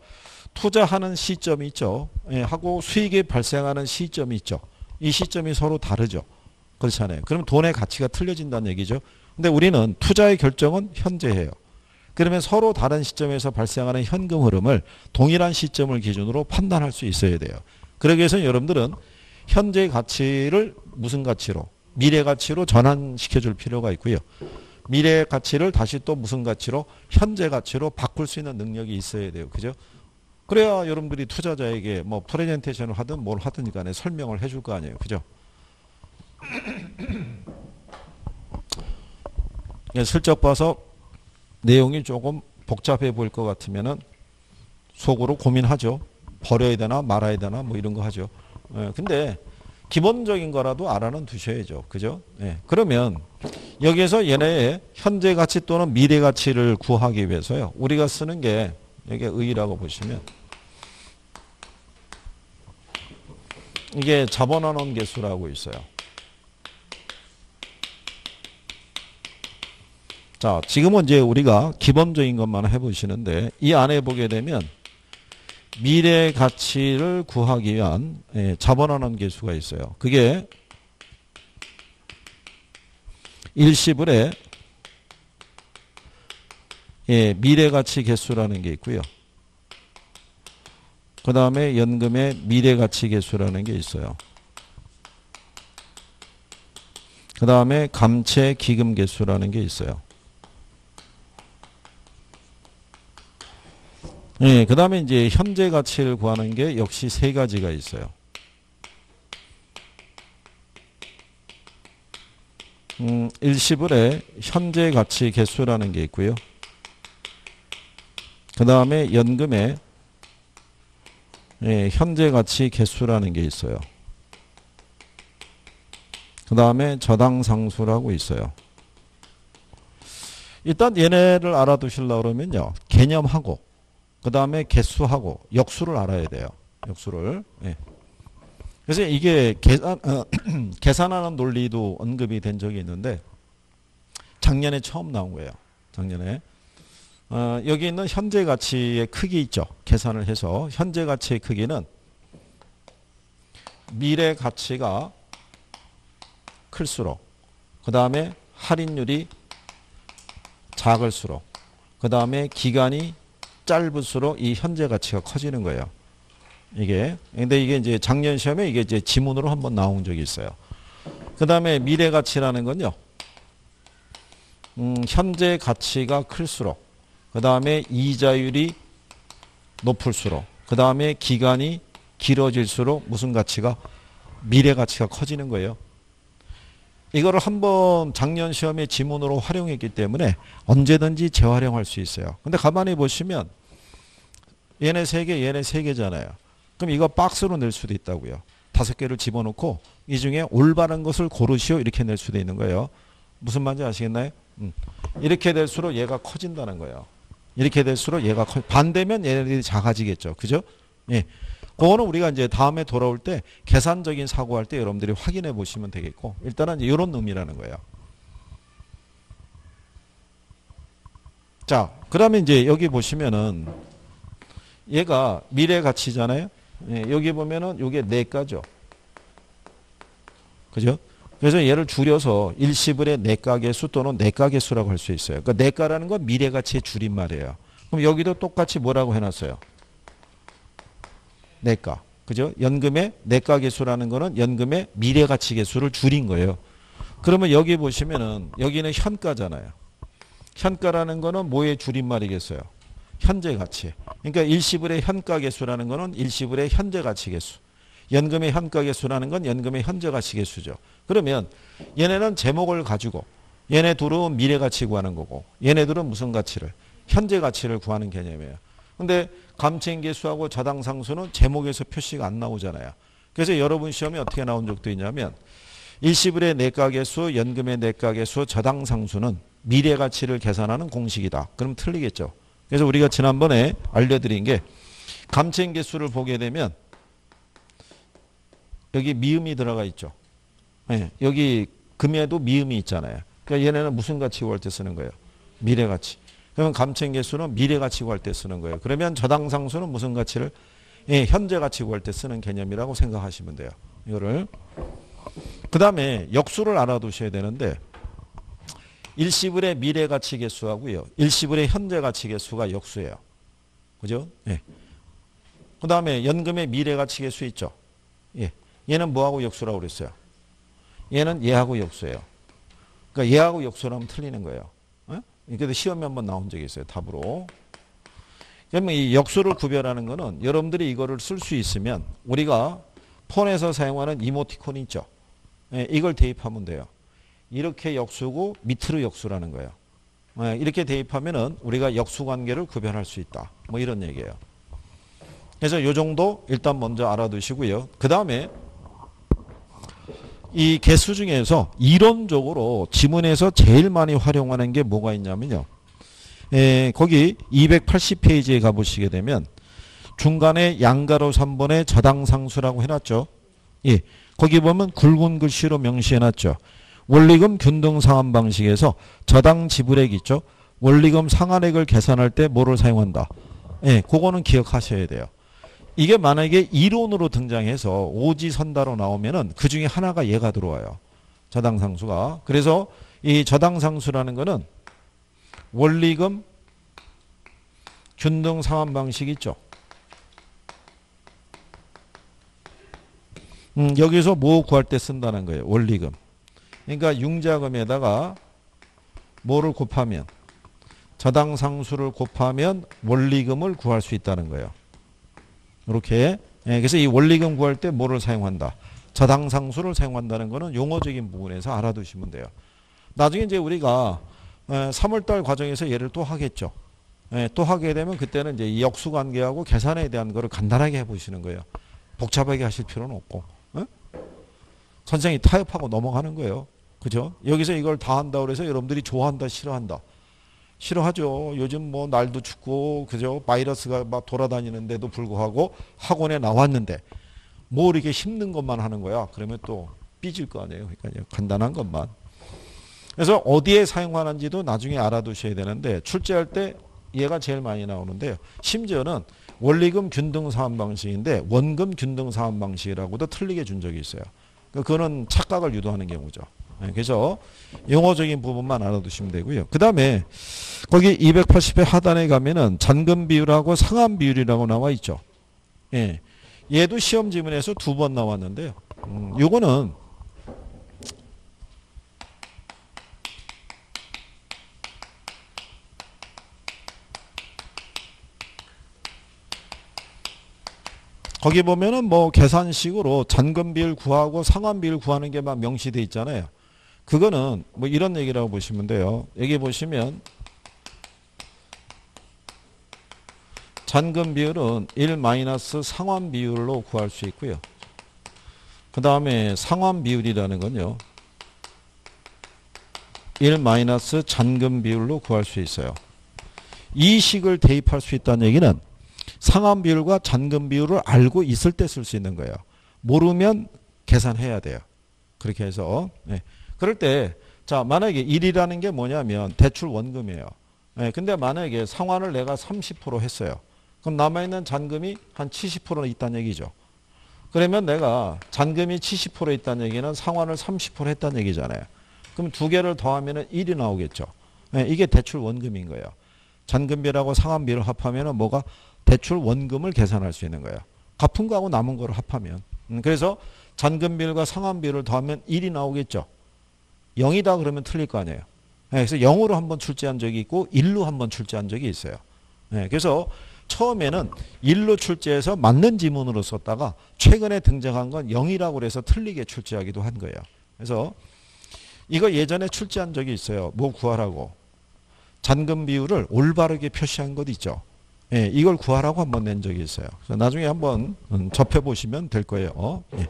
투자하는 시점이 있죠. 예, 하고 수익이 발생하는 시점이 있죠. 이 시점이 서로 다르죠. 그렇잖아요. 그럼 돈의 가치가 틀려진다는 얘기죠. 근데 우리는 투자의 결정은 현재 해요. 그러면 서로 다른 시점에서 발생하는 현금 흐름을 동일한 시점을 기준으로 판단할 수 있어야 돼요. 그러기 위해서 여러분들은 현재의 가치를 무슨 가치로? 미래 가치로 전환시켜줄 필요가 있고요. 미래 가치를 다시 또 무슨 가치로? 현재 가치로 바꿀 수 있는 능력이 있어야 돼요. 그죠? 그래야 여러분들이 투자자에게 뭐 프레젠테이션을 하든 뭘 하든 간에 설명을 해줄 거 아니에요. 그죠? 슬쩍 봐서 내용이 조금 복잡해 보일 것 같으면은 속으로 고민하죠. 버려야 되나 말아야 되나 뭐 이런 거 하죠. 예, 근데 기본적인 거라도 알아는 두셔야죠. 그죠? 예, 그러면 여기에서 얘네의 현재 가치 또는 미래 가치를 구하기 위해서요. 우리가 쓰는 게 여기 의의라고 보시면 이게 자본환원 계수라고 있어요. 자, 지금은 이제 우리가 기본적인 것만 해보시는데 이 안에 보게 되면 미래 가치를 구하기 위한 예, 자본환원 계수가 있어요. 그게 일시불의 예, 미래 가치 계수라는 게 있고요. 그 다음에 연금의 미래 가치 계수라는 게 있어요. 그 다음에 감채 기금 계수라는 게 있어요. 예, 그 다음에 이제 현재 가치를 구하는 게 역시 세 가지가 있어요. 음, 일시불의 현재 가치 계수라는 게 있고요. 그 다음에 연금의 예, 현재 가치 계수라는 게 있어요. 그 다음에 저당 상수라고 있어요. 일단 얘네를 알아두시려고 그러면요. 개념하고 그 다음에 개수하고 역수를 알아야 돼요. 역수를. 예. 그래서 이게 계산, 어, 계산하는 논리도 언급이 된 적이 있는데 작년에 처음 나온 거예요. 작년에. 어, 여기 있는 현재 가치의 크기 있죠. 계산을 해서 현재 가치의 크기는 미래 가치가 클수록 그 다음에 할인율이 작을수록 그 다음에 기간이 짧을수록 이 현재 가치가 커지는 거예요. 이게. 근데 이게 이제 작년 시험에 이게 이제 지문으로 한번 나온 적이 있어요. 그 다음에 미래 가치라는 건요. 음, 현재 가치가 클수록, 그 다음에 이자율이 높을수록, 그 다음에 기간이 길어질수록 무슨 가치가? 미래 가치가 커지는 거예요. 이거를 한번 작년 시험에 지문으로 활용했기 때문에 언제든지 재활용할 수 있어요. 근데 가만히 보시면 얘네 세 개, 얘네 세 개잖아요. 그럼 이거 박스로 낼 수도 있다고요. 다섯 개를 집어넣고 이 중에 올바른 것을 고르시오 이렇게 낼 수도 있는 거예요. 무슨 말인지 아시겠나요? 음. 이렇게 될수록 얘가 커진다는 거예요. 이렇게 될수록 얘가 커, 반대면 얘네들이 작아지겠죠. 그죠? 예. 그거는 우리가 이제 다음에 돌아올 때 계산적인 사고할 때 여러분들이 확인해 보시면 되겠고 일단은 이런 의미라는 거예요. 자, 그러면 이제 여기 보시면은 얘가 미래 가치잖아요. 예, 여기 보면은 이게 내가죠. 그죠? 그래서 얘를 줄여서 일시불의 내가 계수 또는 내가 계수라고 할 수 있어요. 그러니까 내가라는 건 미래 가치의 줄임말이에요. 그럼 여기도 똑같이 뭐라고 해놨어요? 내가. 그죠? 연금의 내가 계수라는 거는 연금의 미래 가치 계수를 줄인 거예요. 그러면 여기 보시면은 여기는 현가잖아요. 현가라는 거는 뭐의 줄임말이겠어요? 현재 가치. 그러니까 일시불의 현가 개수라는 거는 일시불의 현재 가치 개수. 연금의 현가 개수라는 건 연금의 현재 가치 개수죠. 그러면 얘네는 제목을 가지고 얘네 둘은 미래 가치 구하는 거고 얘네 둘은 무슨 가치를? 현재 가치를 구하는 개념이에요. 근데 감채인 개수하고 자당 상수는 제목에서 표시가 안 나오잖아요. 그래서 여러분 시험에 어떻게 나온 적도 있냐면 일시불의 내가 개수, 연금의 내가 개수, 저당 상수는 미래 가치를 계산하는 공식이다. 그럼 틀리겠죠. 그래서 우리가 지난번에 알려드린 게 감채인 개수를 보게 되면 여기 미음이 들어가 있죠. 네, 여기 금에도 미음이 있잖아요. 그러니까 얘네는 무슨 가치 구할 때 쓰는 거예요? 미래 가치. 그러면 감채인 개수는 미래 가치 구할 때 쓰는 거예요. 그러면 저당 상수는 무슨 가치를? 예, 현재 가치 구할 때 쓰는 개념이라고 생각하시면 돼요. 이거를. 그 다음에 역수를 알아두셔야 되는데 일시불의 미래 가치 개수하고요, 일시불의 현재 가치 개수가 역수예요. 그죠? 예. 그 다음에 연금의 미래 가치 개수 있죠? 예. 얘는 뭐하고 역수라고 그랬어요? 얘는 얘하고 역수예요. 그러니까 얘하고 역수라면 틀리는 거예요. 예? 그래도 시험에 한번 나온 적이 있어요. 답으로. 그러면 이 역수를 구별하는 거는 여러분들이 이거를 쓸 수 있으면 우리가 폰에서 사용하는 이모티콘이 있죠. 예, 이걸 대입하면 돼요. 이렇게 역수고 밑으로 역수라는 거예요. 예, 이렇게 대입하면은 우리가 역수 관계를 구별할 수 있다. 뭐 이런 얘기예요. 그래서 이 정도 일단 먼저 알아두시고요. 그 다음에 이 개수 중에서 이론적으로 지문에서 제일 많이 활용하는 게 뭐가 있냐면요. 예, 거기 이백팔십 페이지에 가보시게 되면 중간에 양가로 삼 번에 저당상수라고 해놨죠. 예, 거기 보면 굵은 글씨로 명시해놨죠. 원리금 균등 상환 방식에서 저당 지불액 있죠. 원리금 상환액을 계산할 때 뭐를 사용한다. 예, 그거는 기억하셔야 돼요. 이게 만약에 이론으로 등장해서 오지선다로 나오면은 그 중에 하나가 얘가 들어와요. 저당상수가. 그래서 이 저당상수라는 거는 원리금 균등 상환 방식 있죠. 음, 여기서 뭐 구할 때 쓴다는 거예요. 원리금. 그러니까 융자금에다가 뭐를 곱하면 저당상수를 곱하면 원리금을 구할 수 있다는 거예요. 이렇게. 예, 그래서 이 원리금 구할 때 뭐를 사용한다. 저당상수를 사용한다는 거는 용어적인 부분에서 알아두시면 돼요. 나중에 이제 우리가 삼월달 과정에서 얘를 또 하겠죠. 예, 또 하게 되면 그때는 이제 이 역수관계하고 계산에 대한 거를 간단하게 해보시는 거예요. 복잡하게 하실 필요는 없고. 예? 선생님이 타협하고 넘어가는 거예요. 그죠? 여기서 이걸 다 한다고 해서 여러분들이 좋아한다, 싫어한다. 싫어하죠. 요즘 뭐 날도 춥고, 그죠? 바이러스가 막 돌아다니는데도 불구하고 학원에 나왔는데 뭐 이렇게 힘든 것만 하는 거야. 그러면 또 삐질 거 아니에요. 그러니까 간단한 것만. 그래서 어디에 사용하는지도 나중에 알아두셔야 되는데 출제할 때 얘가 제일 많이 나오는데요. 심지어는 원리금 균등 상환 방식인데 원금 균등 상환 방식이라고도 틀리게 준 적이 있어요. 그거는 착각을 유도하는 경우죠. 그래서 용어적인 부분만 알아두시면 되고요. 그 다음에 거기 이백팔십 회 하단에 가면은 잔금 비율하고 상환 비율이라고 나와 있죠. 예, 얘도 시험 지문에서 두 번 나왔는데요. 음, 요거는 거기 보면은 뭐 계산식으로 잔금 비율 구하고 상환 비율 구하는 게 막 명시되어 있잖아요. 그거는 뭐 이런 얘기라고 보시면 돼요. 여기 보시면 잔금 비율은 일 마이너스 상환 비율로 구할 수 있고요. 그 다음에 상환 비율이라는 건요. 일 마이너스 잔금 비율로 구할 수 있어요. 이 식을 대입할 수 있다는 얘기는 상환 비율과 잔금 비율을 알고 있을 때 쓸 수 있는 거예요. 모르면 계산해야 돼요. 그렇게 해서. 예. 그럴 때, 자, 만약에 일이라는 게 뭐냐면 대출 원금이에요. 예. 근데 만약에 상환을 내가 삼십 퍼센트 했어요. 그럼 남아있는 잔금이 한 칠십 퍼센트 있다는 얘기죠. 그러면 내가 잔금이 칠십 퍼센트 있다는 얘기는 상환을 삼십 퍼센트 했다는 얘기잖아요. 그럼 두 개를 더하면 일이 나오겠죠. 예. 이게 대출 원금인 거예요. 잔금비율하고 상환비율을 합하면 뭐가 대출 원금을 계산할 수 있는 거예요. 갚은 거하고 남은 거를 합하면. 음, 그래서 잔금비율과 상환비율을 더하면 일이 나오겠죠. 영이다 그러면 틀릴 거 아니에요. 그래서 영으로 한번 출제한 적이 있고 일로 한번 출제한 적이 있어요. 그래서 처음에는 일로 출제해서 맞는 지문으로 썼다가 최근에 등장한 건 영이라고 해서 틀리게 출제하기도 한 거예요. 그래서 이거 예전에 출제한 적이 있어요. 뭐 구하라고. 잔금 비율을 올바르게 표시한 것 있죠. 예, 이걸 구하라고 한번 낸 적이 있어요. 그래서 나중에 한번 접해보시면 될 거예요. 어? 예.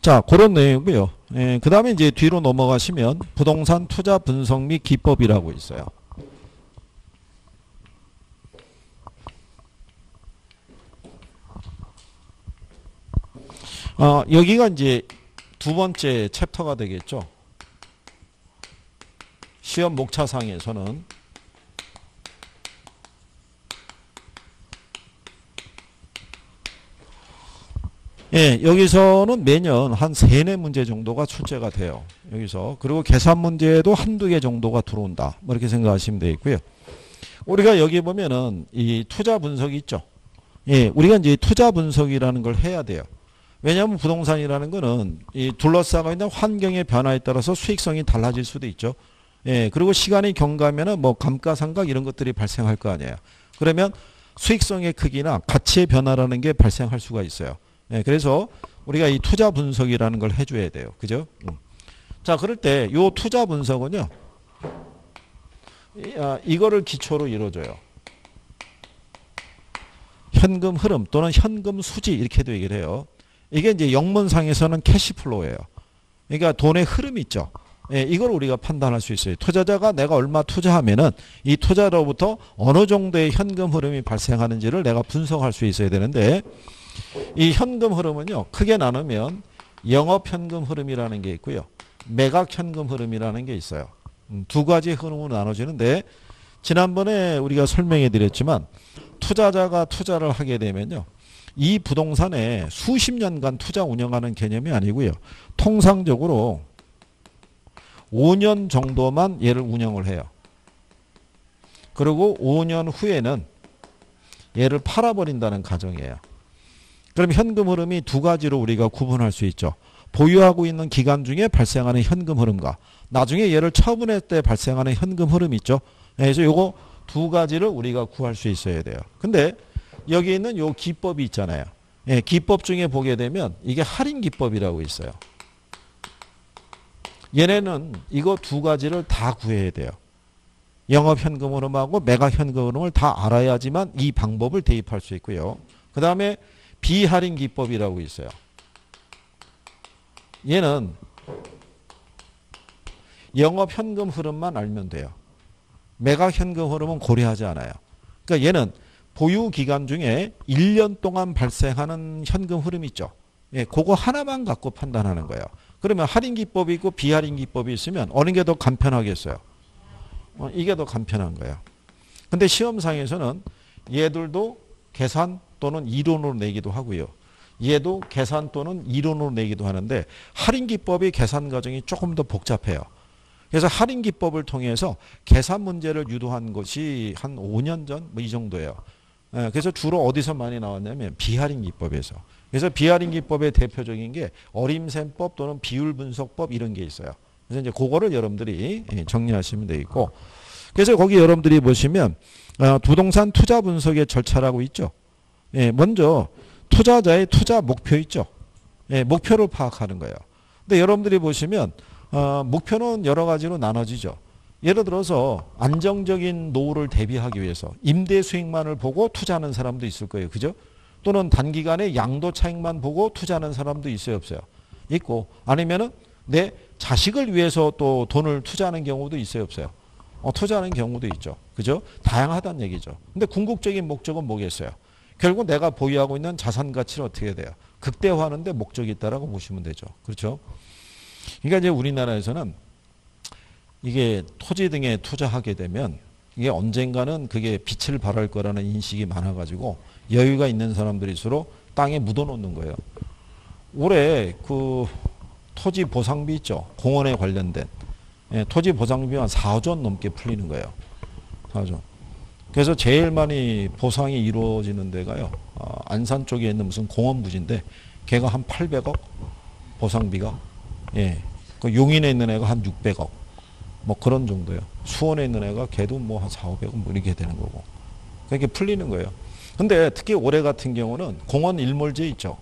자, 그런 내용이고요. 예, 그 다음에 이제 뒤로 넘어가시면 부동산 투자 분석 및 기법이라고 있어요. 어, 여기가 이제 두 번째 챕터가 되겠죠. 시험 목차상에서는 예, 여기서는 매년 한 세네 문제 정도가 출제가 돼요. 여기서. 그리고 계산 문제에도 한두 개 정도가 들어온다. 뭐 이렇게 생각하시면 되겠고요. 우리가 여기 보면은 이 투자 분석이 있죠. 예, 우리가 이제 투자 분석이라는 걸 해야 돼요. 왜냐하면 부동산이라는 거는 이 둘러싸고 있는 환경의 변화에 따라서 수익성이 달라질 수도 있죠. 예, 그리고 시간이 경과하면은 뭐 감가상각 이런 것들이 발생할 거 아니에요. 그러면 수익성의 크기나 가치의 변화라는 게 발생할 수가 있어요. 예, 그래서 우리가 이 투자 분석이라는 걸 해줘야 돼요. 그죠? 음. 자, 그럴 때 이 투자 분석은요, 이, 아, 이거를 기초로 이루어져요. 현금 흐름 또는 현금 수지 이렇게도 얘기를 해요. 이게 이제 영문상에서는 캐시플로우예요. 그러니까 돈의 흐름이 있죠. 예, 이걸 우리가 판단할 수 있어요. 투자자가 내가 얼마 투자하면은 이 투자로부터 어느 정도의 현금 흐름이 발생하는지를 내가 분석할 수 있어야 되는데, 이 현금 흐름은요, 크게 나누면 영업 현금 흐름이라는 게 있고요, 매각 현금 흐름이라는 게 있어요. 두 가지 흐름으로 나눠지는데, 지난번에 우리가 설명해 드렸지만 투자자가 투자를 하게 되면요, 이 부동산에 수십 년간 투자 운영하는 개념이 아니고요, 통상적으로 오 년 정도만 얘를 운영을 해요. 그리고 오 년 후에는 얘를 팔아버린다는 가정이에요. 그럼 현금 흐름이 두 가지로 우리가 구분할 수 있죠. 보유하고 있는 기간 중에 발생하는 현금 흐름과 나중에 얘를 처분할 때 발생하는 현금 흐름 있죠. 그래서 요거 두 가지를 우리가 구할 수 있어야 돼요. 근데 여기 있는 요 기법이 있잖아요. 예, 기법 중에 보게 되면 이게 할인 기법이라고 있어요. 얘네는 이거 두 가지를 다 구해야 돼요. 영업 현금 흐름하고 매각 현금 흐름을 다 알아야지만 이 방법을 대입할 수 있고요. 그 다음에 비할인 기법이라고 있어요. 얘는 영업 현금 흐름만 알면 돼요. 매각 현금 흐름은 고려하지 않아요. 그러니까 얘는 보유 기간 중에 일 년 동안 발생하는 현금 흐름 있죠. 예, 그거 하나만 갖고 판단하는 거예요. 그러면 할인 기법이 있고 비할인 기법이 있으면 어느 게 더 간편하겠어요? 어, 이게 더 간편한 거예요. 근데 시험상에서는 얘들도 계산 또는 이론으로 내기도 하고요. 얘도 계산 또는 이론으로 내기도 하는데, 할인 기법의 계산 과정이 조금 더 복잡해요. 그래서 할인 기법을 통해서 계산 문제를 유도한 것이 한 오 년 전 뭐 이 정도예요. 그래서 주로 어디서 많이 나왔냐면 비할인 기법에서. 그래서 비할인 기법의 대표적인 게 어림셈법 또는 비율 분석법 이런 게 있어요. 그래서 이제 그거를 여러분들이 정리하시면 되겠고, 그래서 거기 여러분들이 보시면 부동산 투자 분석의 절차라고 있죠. 예, 먼저 투자자의 투자 목표 있죠. 예, 목표를 파악하는 거예요. 근데 여러분들이 보시면 어, 목표는 여러 가지로 나눠지죠. 예를 들어서 안정적인 노후를 대비하기 위해서 임대 수익만을 보고 투자하는 사람도 있을 거예요. 그죠? 또는 단기간에 양도 차익만 보고 투자하는 사람도 있어요, 없어요? 있고, 아니면은 내 자식을 위해서 또 돈을 투자하는 경우도 있어요, 없어요? 어, 투자하는 경우도 있죠. 그죠? 다양하다는 얘기죠. 근데 궁극적인 목적은 뭐겠어요? 결국 내가 보유하고 있는 자산 가치를 어떻게 해야 돼요? 극대화하는 데 목적이 있다라고 보시면 되죠. 그렇죠? 그러니까 이제 우리나라에서는 이게 토지 등에 투자하게 되면 이게 언젠가는 그게 빛을 발할 거라는 인식이 많아가지고 여유가 있는 사람들일수록 땅에 묻어놓는 거예요. 올해 그 토지 보상비 있죠? 공원에 관련된. 예, 토지 보상비만 사조 원 넘게 풀리는 거예요. 사조 원. 그래서 제일 많이 보상이 이루어지는 데가요, 어, 안산 쪽에 있는 무슨 공원 부지인데 걔가 한 팔백억 보상비가 예. 그 용인에 있는 애가 한 육백억. 뭐 그런 정도예요. 수원에 있는 애가 걔도 뭐 한 사오백억 뭐 이렇게 되는 거고. 그렇게 풀리는 거예요. 근데 특히 올해 같은 경우는 공원 일몰제 있죠.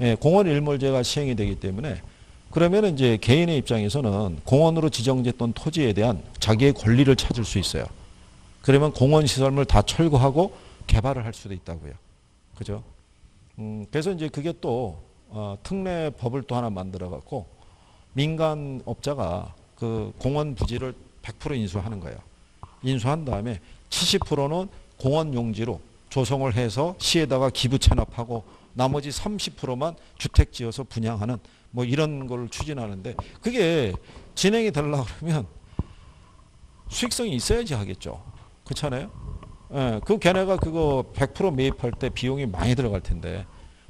예, 공원 일몰제가 시행이 되기 때문에 그러면 이제 개인의 입장에서는 공원으로 지정됐던 토지에 대한 자기의 권리를 찾을 수 있어요. 그러면 공원 시설물 다 철거하고 개발을 할 수도 있다고요. 그죠? 음, 그래서 이제 그게 또 어, 특례법을 또 하나 만들어 갖고 민간 업자가 그 공원 부지를 백 퍼센트 인수하는 거예요. 인수한 다음에 칠십 퍼센트는 공원 용지로 조성을 해서 시에다가 기부 체납하고 나머지 삼십 퍼센트만 주택 지어서 분양하는 뭐 이런 걸 추진하는데 그게 진행이 되려고 그러면 수익성이 있어야지 하겠죠. 그렇잖아요. 예, 그 걔네가 그거 백 퍼센트 매입할 때 비용이 많이 들어갈 텐데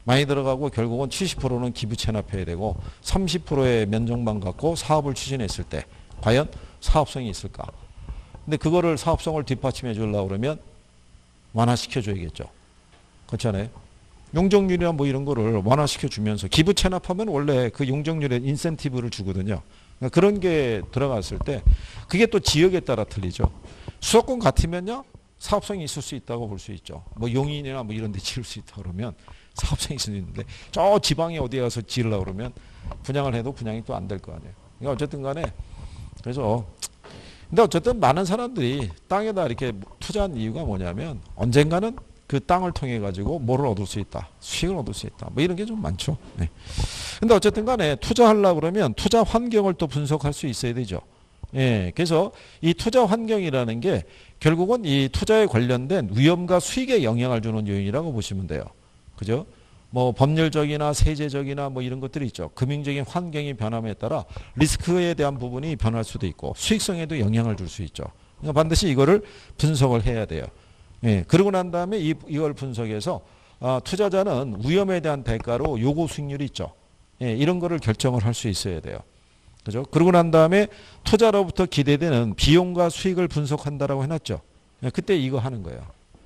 많이 들어가고 결국은 칠십 퍼센트는 기부 체납해야 되고 삼십 퍼센트의 면적만 갖고 사업을 추진했을 때 과연 사업성이 있을까? 근데 그거를 사업성을 뒷받침해 주려고 그러면 완화시켜 줘야겠죠. 그렇잖아요. 용적률이나 뭐 이런 거를 완화시켜 주면서 기부 체납하면 원래 그 용적률에 인센티브를 주거든요. 그러니까 그런 게 들어갔을 때 그게 또 지역에 따라 틀리죠. 수도권 같으면요. 사업성이 있을 수 있다고 볼 수 있죠. 뭐 용인이나 뭐 이런 데 지을 수 있다 그러면 사업성이 있을 수 있는데 저 지방에 어디에 가서 지으려고 그러면 분양을 해도 분양이 또 안 될 거 아니에요. 그러니까 어쨌든 간에 그래서 근데 어쨌든 많은 사람들이 땅에다 이렇게 투자한 이유가 뭐냐면 언젠가는 그 땅을 통해 가지고 뭐를 얻을 수 있다. 수익을 얻을 수 있다. 뭐 이런 게 좀 많죠. 네. 근데 어쨌든 간에 투자하려고 그러면 투자 환경을 또 분석할 수 있어야 되죠. 예, 그래서 이 투자 환경이라는 게 결국은 이 투자에 관련된 위험과 수익에 영향을 주는 요인이라고 보시면 돼요. 그죠? 뭐 법률적이나 세제적이나 뭐 이런 것들이 있죠. 금융적인 환경이 변함에 따라 리스크에 대한 부분이 변할 수도 있고 수익성에도 영향을 줄 수 있죠. 그러니까 반드시 이거를 분석을 해야 돼요. 예, 그러고 난 다음에 이, 이걸 분석해서 아, 투자자는 위험에 대한 대가로 요구 수익률이 있죠. 예, 이런 거를 결정을 할 수 있어야 돼요. 그죠? 그러고 난 다음에 투자로부터 기대되는 비용과 수익을 분석한다라고 해놨죠. 그때 이거 하는 거예요.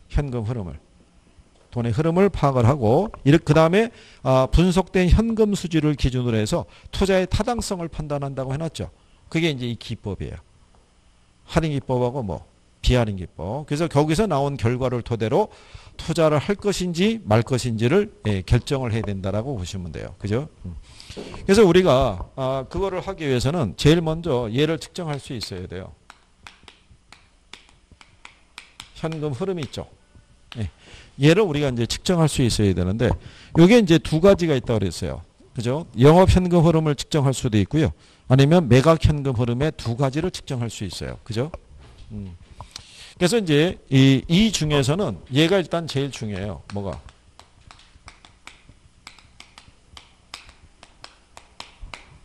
현금 흐름을. 돈의 흐름을 파악을 하고 이렇게 그 다음에 분석된 현금 수지를 기준으로 해서 투자의 타당성을 판단한다고 해놨죠. 그게 이제 이 기법이에요. 할인 기법하고 뭐 비할인 기법. 그래서 거기서 나온 결과를 토대로 투자를 할 것인지 말 것인지를 예, 결정을 해야 된다라고 보시면 돼요. 그죠? 그래서 우리가 아, 그거를 하기 위해서는 제일 먼저 얘를 측정할 수 있어야 돼요. 현금 흐름이 있죠. 예. 얘를 우리가 이제 측정할 수 있어야 되는데 이게 이제 두 가지가 있다고 그랬어요. 그죠? 영업 현금 흐름을 측정할 수도 있고요. 아니면 매각 현금 흐름의 두 가지를 측정할 수 있어요. 그죠? 음. 그래서 이제 이, 이 중에서는 얘가 일단 제일 중요해요. 뭐가?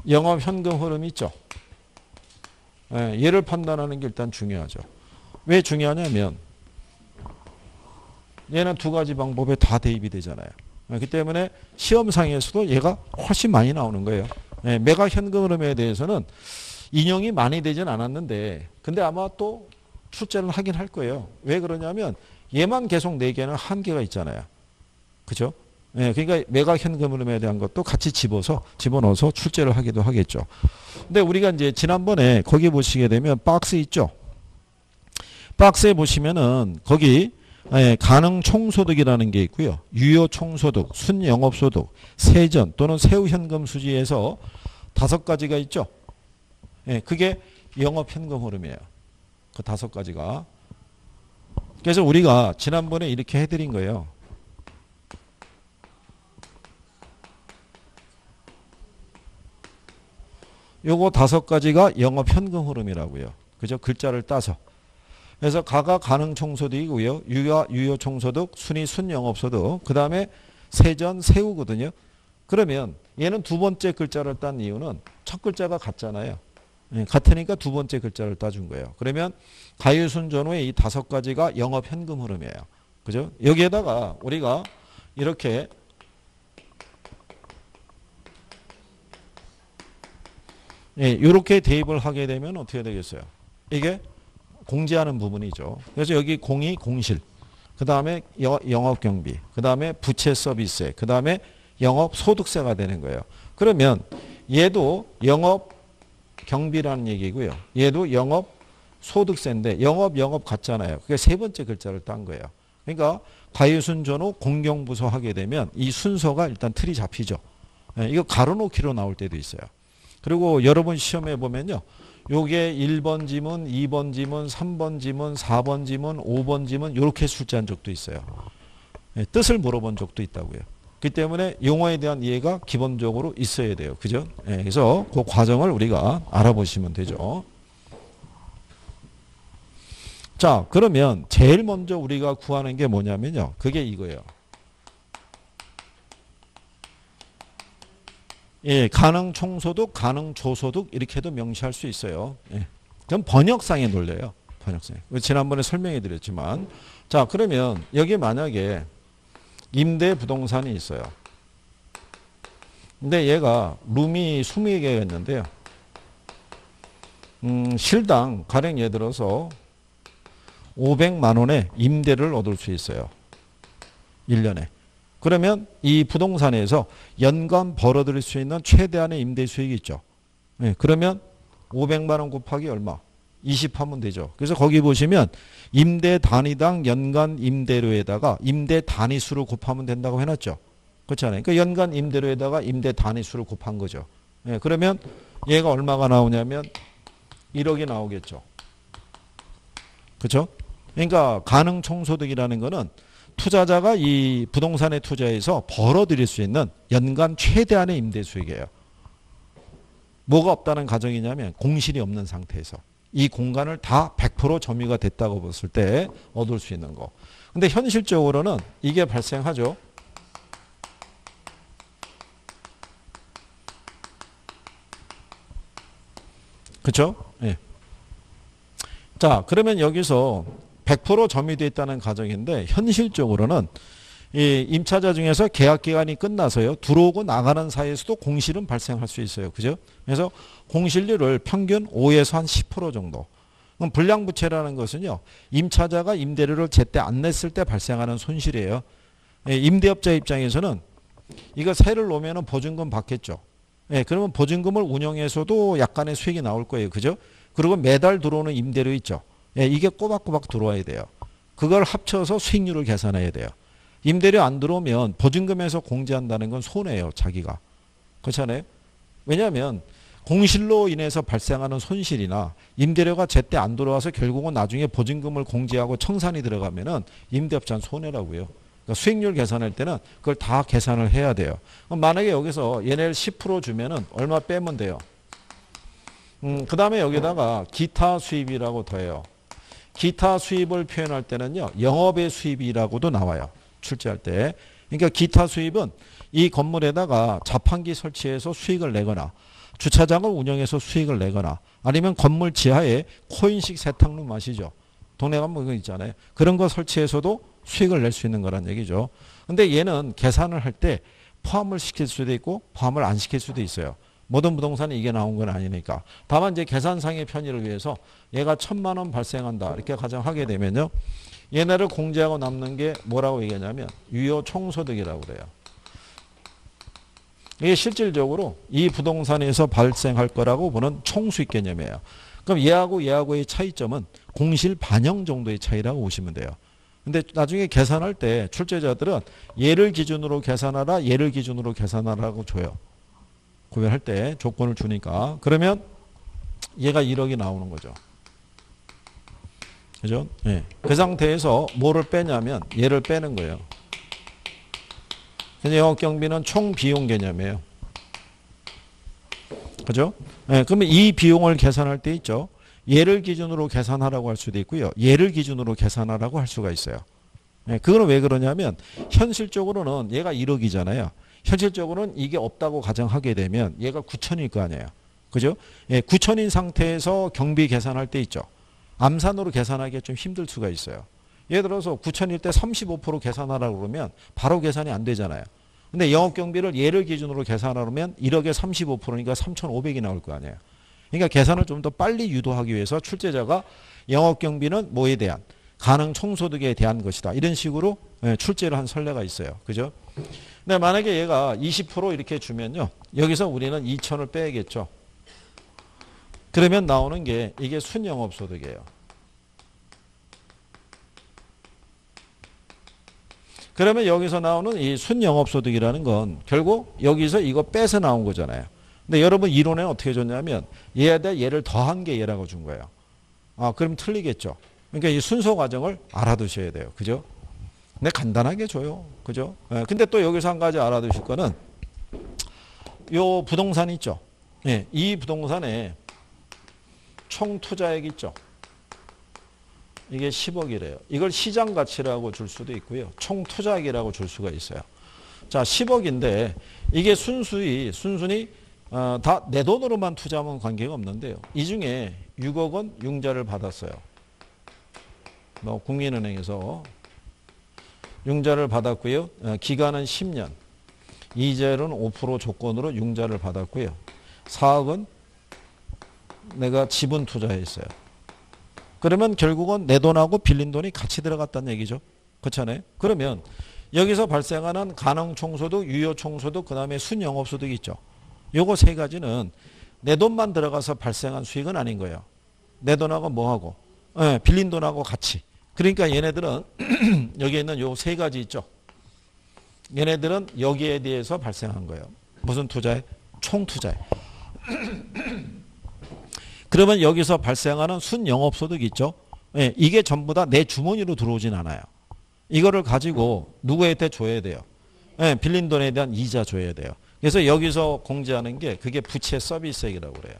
영업 현금 흐름이 있죠. 예, 얘를 판단하는 게 일단 중요하죠. 왜 중요하냐면 얘는 두 가지 방법에 다 대입이 되잖아요. 그렇기 때문에 시험상에서도 얘가 훨씬 많이 나오는 거예요. 예, 매각 현금 흐름에 대해서는 인용이 많이 되진 않았는데 근데 아마 또 출제를 하긴 할 거예요. 왜 그러냐면 얘만 계속 내기에는 한계가 있잖아요. 그죠? 예, 그러니까 매각 현금 흐름에 대한 것도 같이 집어서 집어넣어서 출제를 하기도 하겠죠. 근데 우리가 이제 지난번에 거기 보시게 되면 박스 있죠. 박스에 보시면은 거기 예, 가능 총소득이라는 게 있고요. 유효 총소득, 순영업 소득, 세전 또는 세후 현금 수지에서 다섯 가지가 있죠. 예, 그게 영업 현금 흐름이에요. 그 다섯 가지가. 그래서 우리가 지난번에 이렇게 해드린 거예요. 요거 다섯 가지가 영업 현금 흐름이라고요. 그죠? 글자를 따서. 그래서 가가 가능 총소득이고요. 유효, 유효 총소득, 순이 순영업 소득, 그 다음에 세전 세후거든요. 그러면 얘는 두 번째 글자를 딴 이유는 첫 글자가 같잖아요. 예, 같으니까 두 번째 글자를 따준 거예요. 그러면 가유순전후의 이 다섯 가지가 영업 현금 흐름이에요. 그죠? 여기에다가 우리가 이렇게 예, 이렇게 대입을 하게 되면 어떻게 되겠어요? 이게 공제하는 부분이죠. 그래서 여기 공이 공실, 그 다음에 영업경비, 그 다음에 부채 서비스, 그 다음에 영업소득세가 되는 거예요. 그러면 얘도 영업 경비라는 얘기고요. 얘도 영업 소득세인데 영업 영업 같잖아요. 그게 세 번째 글자를 딴 거예요. 그러니까 과외순전후 공경부서 하게 되면 이 순서가 일단 틀이 잡히죠. 이거 가로놓기로 나올 때도 있어요. 그리고 여러분 시험에 보면요. 요게 일 번 지문, 이 번 지문, 삼 번 지문, 사 번 지문, 오 번 지문 이렇게 출제한 적도 있어요. 뜻을 물어본 적도 있다고요. 그렇기 때문에 용어에 대한 이해가 기본적으로 있어야 돼요. 그죠? 그래서 그 과정을 우리가 알아보시면 되죠. 자, 그러면 제일 먼저 우리가 구하는 게 뭐냐면요. 그게 이거예요. 예, 가능총소득, 가능조소득 이렇게도 명시할 수 있어요. 예, 그럼 번역상에 놀려요. 번역상에. 지난번에 설명해 드렸지만 자, 그러면 여기 만약에 임대부동산이 있어요. 근데 얘가 룸이 스무 개가 있는데요. 음, 실당 가령 예를 들어서 오백만 원의 임대를 얻을 수 있어요. 일 년에. 그러면 이 부동산에서 연간 벌어들일 수 있는 최대한의 임대 수익이 있죠. 네, 그러면 오백만 원 곱하기 얼마? 이십 하면 되죠. 그래서 거기 보시면 임대 단위당 연간 임대료에다가 임대 단위수를 곱하면 된다고 해놨죠. 그렇잖아요. 그러니까 연간 임대료에다가 임대 단위수를 곱한 거죠. 네, 그러면 얘가 얼마가 나오냐면 일억이 나오겠죠. 그렇죠? 그러니까 가능총소득이라는 거는 투자자가 이 부동산에 투자해서 벌어들일 수 있는 연간 최대한의 임대 수익이에요. 뭐가 없다는 가정이냐면 공실이 없는 상태에서 이 공간을 다 백 퍼센트 점유가 됐다고 봤을 때 얻을 수 있는 거. 근데 현실적으로는 이게 발생하죠. 그렇죠? 예. 자, 그러면 여기서 백 퍼센트 점유되어 있다는 가정인데 현실적으로는 이 임차자 중에서 계약 기간이 끝나서요. 들어오고 나가는 사이에서도 공실은 발생할 수 있어요. 그죠? 그래서 공실률을 평균 오에서 한 십 퍼센트 정도. 그럼 불량부채라는 것은요. 임차자가 임대료를 제때 안 냈을 때 발생하는 손실이에요. 임대업자 입장에서는 이거 세를 놓으면 보증금 받겠죠. 예, 그러면 보증금을 운영해서도 약간의 수익이 나올 거예요. 그죠? 그리고 매달 들어오는 임대료 있죠. 예, 이게 꼬박꼬박 들어와야 돼요. 그걸 합쳐서 수익률을 계산해야 돼요. 임대료 안 들어오면 보증금에서 공제한다는 건 손해예요. 자기가. 그렇잖아요. 왜냐하면 공실로 인해서 발생하는 손실이나 임대료가 제때 안 들어와서 결국은 나중에 보증금을 공제하고 청산이 들어가면은 임대업자는 손해라고요. 그러니까 수익률 계산할 때는 그걸 다 계산을 해야 돼요. 그럼 만약에 여기서 얘네를 십 퍼센트 주면은 얼마 빼면 돼요. 음, 그 다음에 여기다가 기타 수입이라고 더해요. 기타 수입을 표현할 때는요. 영업의 수입이라고도 나와요. 출제할 때. 그러니까 기타 수입은 이 건물에다가 자판기 설치해서 수익을 내거나 주차장을 운영해서 수익을 내거나 아니면 건물 지하에 코인식 세탁룸 아시죠? 동네 가면 그거 있잖아요. 그런 거 설치해서도 수익을 낼 수 있는 거란 얘기죠. 근데 얘는 계산을 할 때 포함을 시킬 수도 있고 포함을 안 시킬 수도 있어요. 모든 부동산이 이게 나온 건 아니니까. 다만 이제 계산상의 편의를 위해서 얘가 천만 원 발생한다. 이렇게 가정하게 되면요. 얘네를 공제하고 남는 게 뭐라고 얘기하냐면 유효총소득이라고 그래요. 이게 실질적으로 이 부동산에서 발생할 거라고 보는 총수익 개념이에요. 그럼 얘하고 얘하고의 차이점은 공실 반영 정도의 차이라고 보시면 돼요. 근데 나중에 계산할 때 출제자들은 얘를 기준으로 계산하라, 얘를 기준으로 계산하라고 줘요. 구별할 때 조건을 주니까. 그러면 얘가 일억이 나오는 거죠. 그죠? 네. 그 상태에서 뭐를 빼냐면 얘를 빼는 거예요. 그래서 영업 경비는 총 비용 개념이에요. 그죠? 네. 그러면 이 비용을 계산할 때 있죠. 얘를 기준으로 계산하라고 할 수도 있고요. 얘를 기준으로 계산하라고 할 수가 있어요. 네. 그건 왜 그러냐면 현실적으로는 얘가 일억이잖아요. 현실적으로는 이게 없다고 가정하게 되면 얘가 구천일 거 아니에요. 그죠? 예, 구천인 상태에서 경비 계산할 때 있죠. 암산으로 계산하기가 좀 힘들 수가 있어요. 예를 들어서 구천일 때 삼십오 퍼센트 계산하라고 그러면 바로 계산이 안 되잖아요. 근데 영업 경비를 얘를 기준으로 계산하면 일억에 삼십오 퍼센트니까 삼천오백이 나올 거 아니에요. 그러니까 계산을 좀 더 빨리 유도하기 위해서 출제자가 영업 경비는 뭐에 대한 가능 총소득에 대한 것이다. 이런 식으로 출제를 한 선례가 있어요. 그죠? 근데 만약에 얘가 이십 퍼센트 이렇게 주면요. 여기서 우리는 이천을 빼야겠죠. 그러면 나오는 게 이게 순영업소득이에요. 그러면 여기서 나오는 이 순영업소득이라는 건 결국 여기서 이거 빼서 나온 거잖아요. 근데 여러분 이론에 어떻게 줬냐면 얘에다 얘를 더한 게 얘라고 준 거예요. 아, 그럼 틀리겠죠. 그러니까 이 순서 과정을 알아두셔야 돼요. 그죠? 근데 간단하게 줘요. 그죠? 예, 근데 또 여기서 한 가지 알아두실 거는 요 부동산 있죠. 예, 이 부동산에 총 투자액 있죠. 이게 십억이래요. 이걸 시장 가치라고 줄 수도 있고요. 총 투자액이라고 줄 수가 있어요. 자, 십억인데 이게 순수히 순순히 어, 다 내 돈으로만 투자하면 관계가 없는데요. 이 중에 육억 원 융자를 받았어요. 뭐 국민은행에서 융자를 받았고요. 어, 기간은 십 년. 이자율은 오 퍼센트 조건으로 융자를 받았고요. 사억은 내가 지분 투자했어요. 그러면 결국은 내 돈하고 빌린 돈이 같이 들어갔다는 얘기죠. 그렇잖아요. 그러면 여기서 발생하는 가능총소득, 유효총소득, 그 다음에 순영업소득이 있죠. 요거 세 가지는 내 돈만 들어가서 발생한 수익은 아닌 거예요. 내 돈하고 뭐하고? 예, 빌린 돈하고 같이. 그러니까 얘네들은 여기에 있는 요 세 가지 있죠. 얘네들은 여기에 대해서 발생한 거예요. 무슨 투자에? 총 투자에. 그러면 여기서 발생하는 순영업소득이 있죠. 예, 이게 전부 다 내 주머니로 들어오진 않아요. 이거를 가지고 누구한테 줘야 돼요? 예, 빌린 돈에 대한 이자 줘야 돼요. 그래서 여기서 공제하는 게 그게 부채 서비스액이라고 그래요.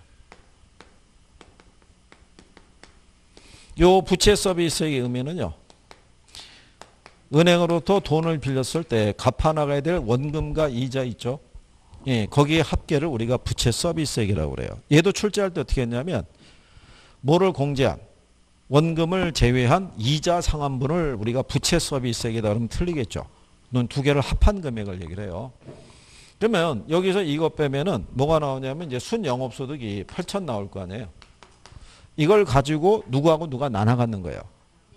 요 부채 서비스액의 의미는요. 은행으로부터 돈을 빌렸을 때 갚아나가야 될 원금과 이자 있죠. 예, 거기에 합계를 우리가 부채 서비스액이라고 그래요. 얘도 출제할 때 어떻게 했냐면 뭐를 공제한? 원금을 제외한 이자 상환분을 우리가 부채 서비스액이다 그러면 틀리겠죠. 눈 두 개를 합한 금액을 얘기를 해요. 그러면 여기서 이거 빼면은 뭐가 나오냐면 이제 순영업소득이 팔천 나올 거 아니에요. 이걸 가지고 누구하고 누가 나눠 갖는 거예요.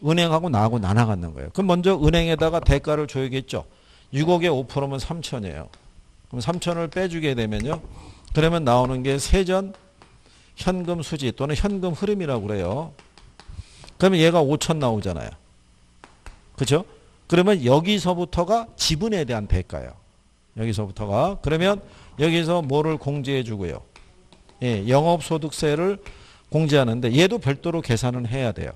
은행하고 나하고 나눠 갖는 거예요. 그럼 먼저 은행에다가 대가를 줘야겠죠. 육억에 오 퍼센트면 삼천이에요. 그럼 삼천을 빼주게 되면요. 그러면 나오는 게 세전, 현금 수지 또는 현금 흐름이라고 그래요. 그러면 얘가 오천 나오잖아요. 그렇죠? 그러면 여기서부터가 지분에 대한 대가예요. 여기서부터가. 그러면 여기서 뭐를 공제해 주고요. 예, 영업소득세를 공제하는데 얘도 별도로 계산을 해야 돼요.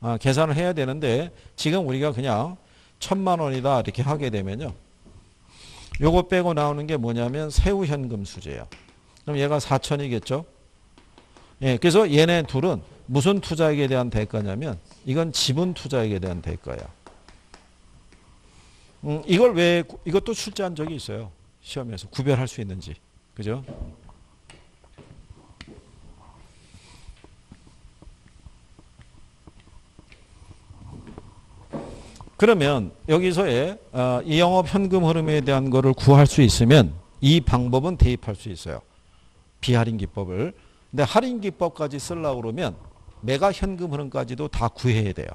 아, 계산을 해야 되는데 지금 우리가 그냥 천만 원이다 이렇게 하게 되면요. 요거 빼고 나오는 게 뭐냐면 세후 현금 수제예요. 그럼 얘가 사천이겠죠. 예, 그래서 얘네 둘은 무슨 투자액에 대한 대가냐면 이건 지분 투자액에 대한 대가예요. 음, 이걸 왜, 이것도 출제한 적이 있어요. 시험에서. 구별할 수 있는지. 그죠? 그러면 여기서의 어, 이 영업 현금 흐름에 대한 거를 구할 수 있으면 이 방법은 대입할 수 있어요. 비할인 기법을. 근데 할인 기법까지 쓰려고 그러면 매각 현금 흐름까지도 다 구해야 돼요.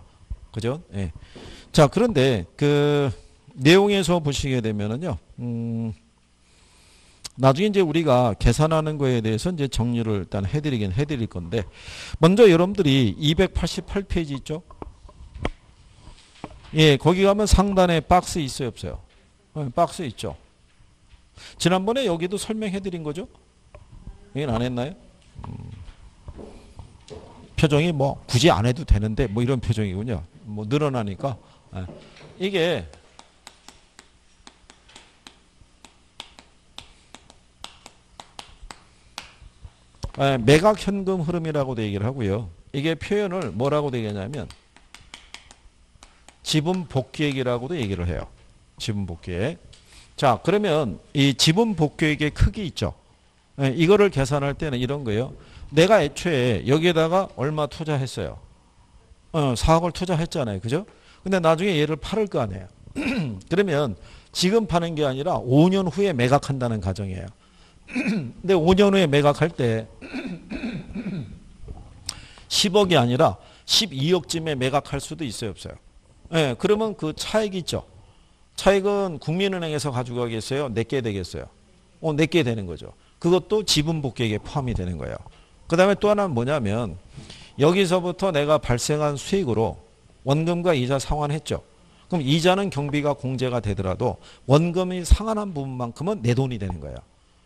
그죠? 예. 자, 그런데 그 내용에서 보시게 되면은요, 음, 나중에 이제 우리가 계산하는 거에 대해서 이제 정리를 일단 해드리긴 해드릴 건데, 먼저 여러분들이 이백팔십팔 페이지 있죠? 예, 거기 가면 상단에 박스 있어요, 없어요? 예, 박스 있죠? 지난번에 여기도 설명해드린 거죠? 여긴 안 했나요? 음, 표정이 뭐, 굳이 안 해도 되는데, 뭐 이런 표정이군요. 뭐 늘어나니까. 예, 이게, 예, 매각 현금 흐름이라고도 얘기를 하고요. 이게 표현을 뭐라고 되겠냐면 지분 복귀액이라고도 얘기를 해요. 지분 복귀액. 자, 그러면 이 지분 복귀액의 크기 있죠. 예, 이거를 계산할 때는 이런 거예요. 내가 애초에 여기에다가 얼마 투자했어요. 어, 사억을 투자했잖아요. 그죠? 근데 나중에 얘를 팔을 거 아니에요. 그러면 지금 파는 게 아니라 오 년 후에 매각한다는 가정이에요. 근데 오 년 후에 매각할 때 십억이 아니라 십이억쯤에 매각할 수도 있어요, 없어요? 예, 그러면 그 차액이 있죠. 차익은 국민은행에서 가지고 가겠어요? 내게 되겠어요? 어, 내게 되는 거죠. 그것도 지분 복귀액에 포함이 되는 거예요. 그 다음에 또 하나는 뭐냐면 여기서부터 내가 발생한 수익으로 원금과 이자 상환했죠. 그럼 이자는 경비가 공제가 되더라도 원금이 상환한 부분만큼은 내 돈이 되는 거예요.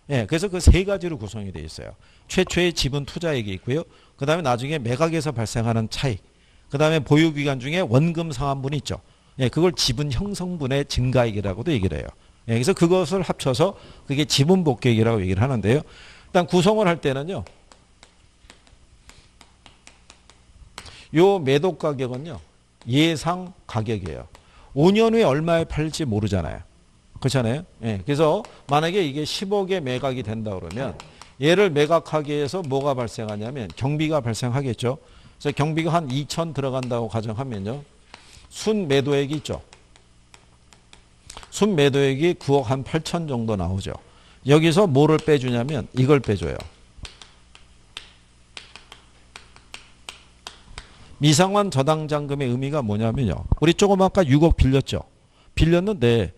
예, 그래서 그 세 가지로 구성이 되어 있어요. 최초의 지분 투자액이 있고요. 그 다음에 나중에 매각에서 발생하는 차익. 그 다음에 보유기간 중에 원금 상환분이 있죠. 예, 그걸 지분 형성분의 증가액이라고도 얘기를 해요. 예, 그래서 그것을 합쳐서 그게 지분 복귀액이라고 얘기를 하는데요. 일단 구성을 할 때는요. 요 매도 가격은요. 예상 가격이에요. 오 년 후에 얼마에 팔지 모르잖아요. 그렇잖아요. 예, 그래서 만약에 이게 십억에 매각이 된다 그러면 얘를 매각하기 위해서 뭐가 발생하냐면 경비가 발생하겠죠. 그래서 경비가 한 이천 들어간다고 가정하면요. 순매도액이 있죠. 순매도액이 구억 한 팔천 정도 나오죠. 여기서 뭐를 빼주냐면 이걸 빼줘요. 미상환 저당장금의 의미가 뭐냐면요. 우리 조금 아까 육억 빌렸죠. 빌렸는데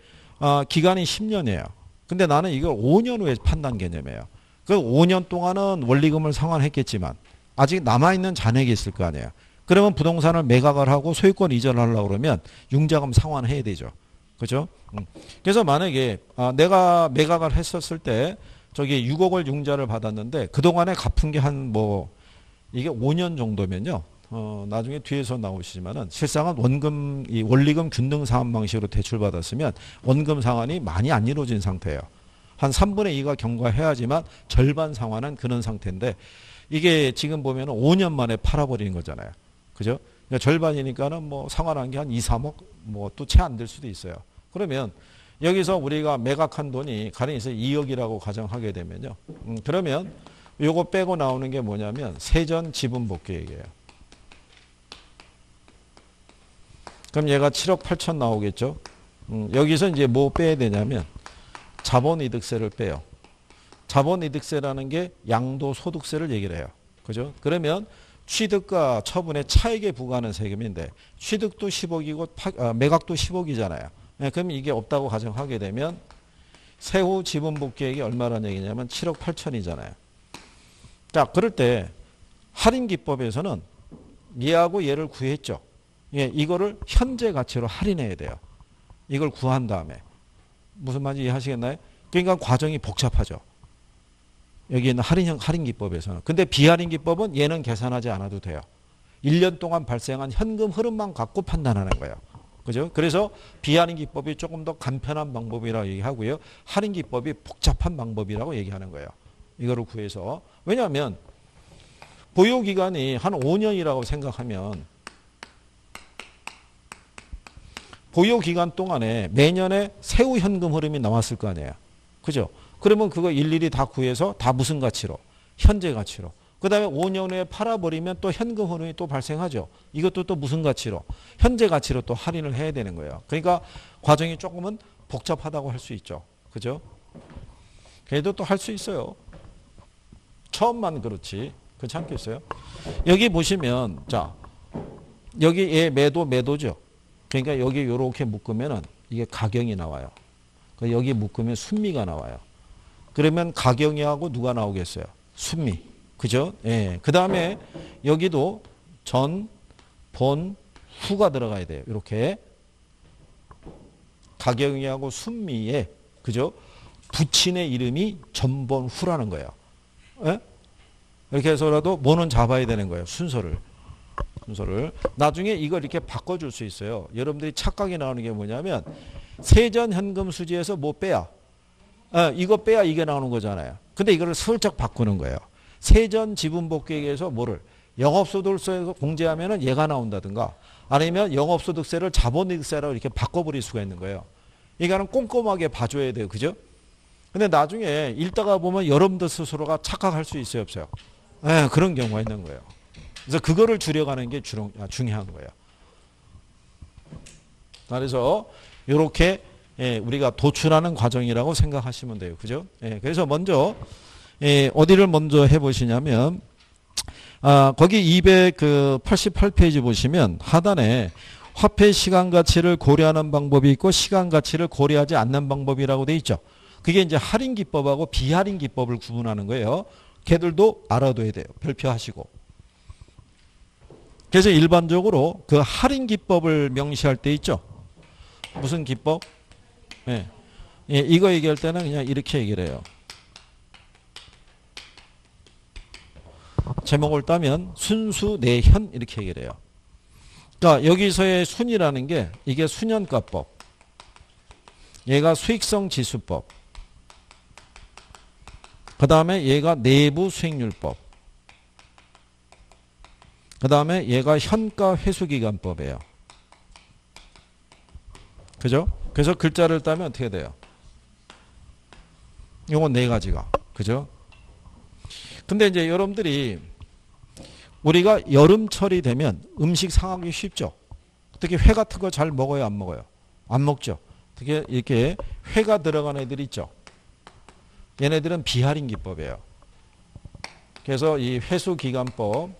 아, 기간이 십 년이에요. 근데 나는 이걸 오 년 후에 판단 개념이에요. 그 오 년 동안은 원리금을 상환했겠지만 아직 남아있는 잔액이 있을 거 아니에요. 그러면 부동산을 매각을 하고 소유권 이전을 하려고 그러면 융자금 상환해야 되죠. 그죠? 그래서 만약에 아, 내가 매각을 했었을 때 저기 육억을 융자를 받았는데 그동안에 갚은 게 한 뭐 이게 오 년 정도면요. 어, 나중에 뒤에서 나오시지만은 실상은 원금, 이 원리금 균등 상환 방식으로 대출받았으면 원금 상환이 많이 안 이루어진 상태예요. 한 삼분의 이가 경과해야지만 절반 상환은 그런 상태인데 이게 지금 보면 오 년 만에 팔아버리는 거잖아요. 그죠? 그러니까 절반이니까는 뭐 상환한 게 한 이, 삼억 뭐 또 채 안 될 수도 있어요. 그러면 여기서 우리가 매각한 돈이 가령 있어서 이억이라고 가정하게 되면요. 음, 그러면 요거 빼고 나오는 게 뭐냐면 세전 지분 복귀액이에요. 그럼 얘가 칠억 팔천 나오겠죠. 음, 여기서 이제 뭐 빼야 되냐면 자본이득세를 빼요. 자본이득세라는 게 양도소득세를 얘기를 해요. 그죠? 그러면 취득과 처분의 차액에 부과하는 세금인데 취득도 십억이고 파, 아, 매각도 십억이잖아요. 네, 그럼 이게 없다고 가정하게 되면 세후 지분복귀액이 얼마라는 얘기냐면 칠억 팔천이잖아요. 자, 그럴 때 할인기법에서는 얘하고 얘를 구했죠. 예, 이거를 현재 가치로 할인해야 돼요. 이걸 구한 다음에. 무슨 말인지 이해하시겠나요? 그러니까 과정이 복잡하죠. 여기 있는 할인, 할인기법에서는. 근데 비할인기법은 얘는 계산하지 않아도 돼요. 일 년 동안 발생한 현금 흐름만 갖고 판단하는 거예요. 그죠? 그래서 비할인기법이 조금 더 간편한 방법이라고 얘기하고요. 할인기법이 복잡한 방법이라고 얘기하는 거예요. 이거를 구해서. 왜냐하면 보유기간이 한 오 년이라고 생각하면 보유 기간 동안에 매년에 세후 현금 흐름이 나왔을 거 아니에요. 그죠? 그러면 그거 일일이 다 구해서 다 무슨 가치로? 현재 가치로. 그 다음에 오 년 후에 팔아버리면 또 현금 흐름이 또 발생하죠. 이것도 또 무슨 가치로? 현재 가치로 또 할인을 해야 되는 거예요. 그러니까 과정이 조금은 복잡하다고 할 수 있죠. 그죠? 그래도 또 할 수 있어요. 처음만 그렇지. 그렇지 않겠어요? 여기 보시면, 자, 여기 얘 매도, 매도죠. 그러니까 여기 이렇게 묶으면은 이게 가경이 나와요. 여기 묶으면 순미가 나와요. 그러면 가경이하고 누가 나오겠어요? 순미. 그죠? 예. 그 다음에 여기도 전, 본, 후가 들어가야 돼요. 이렇게. 가경이하고 순미에, 그죠? 부친의 이름이 전, 본, 후라는 거예요. 예? 이렇게 해서라도 뭐는 잡아야 되는 거예요. 순서를. 순서를. 나중에 이걸 이렇게 바꿔줄 수 있어요. 여러분들이 착각이 나오는 게 뭐냐면 세전 현금 수지에서 뭐 빼야. 아, 이거 빼야 이게 나오는 거잖아요. 근데 이거를 슬쩍 바꾸는 거예요. 세전 지분 복귀액에서 뭐를 영업소득세에서 공제하면은 얘가 나온다든가 아니면 영업소득세를 자본이득세라고 이렇게 바꿔버릴 수가 있는 거예요. 이거는 꼼꼼하게 봐줘야 돼요. 그죠? 근데 나중에 읽다가 보면 여러분들 스스로가 착각할 수 있어요, 없어요? 네, 그런 경우가 있는 거예요. 그래서 그거를 줄여가는 게 주로, 아, 중요한 거예요. 그래서 이렇게 예, 우리가 도출하는 과정이라고 생각하시면 돼요. 그죠? 예, 그래서 먼저 예, 어디를 먼저 해보시냐면 아, 거기 이백팔십팔 페이지 보시면 하단에 화폐 시간 가치를 고려하는 방법이 있고 시간 가치를 고려하지 않는 방법이라고 돼 있죠. 그게 이제 할인 기법하고 비할인 기법을 구분하는 거예요. 걔들도 알아둬야 돼요. 별표하시고. 그래서 일반적으로 그 할인 기법을 명시할 때 있죠. 무슨 기법? 예. 예, 이거 얘기할 때는 그냥 이렇게 얘기를 해요. 제목을 따면 순수 내현 이렇게 얘기를 해요. 그러니까 여기서의 순이라는 게 이게 순현가법, 얘가 수익성 지수법, 그 다음에 얘가 내부 수익률법, 그 다음에 얘가 현가 회수기간법이에요. 그죠? 그래서 글자를 따면 어떻게 돼요? 요건 네 가지가. 그죠? 근데 이제 여러분들이 우리가 여름철이 되면 음식 상하기 쉽죠. 특히 회 같은 거 잘 먹어요, 안 먹어요? 안 먹죠. 특히 이렇게 회가 들어간 애들이 있죠. 얘네들은 비할인 기법이에요. 그래서 이 회수기간법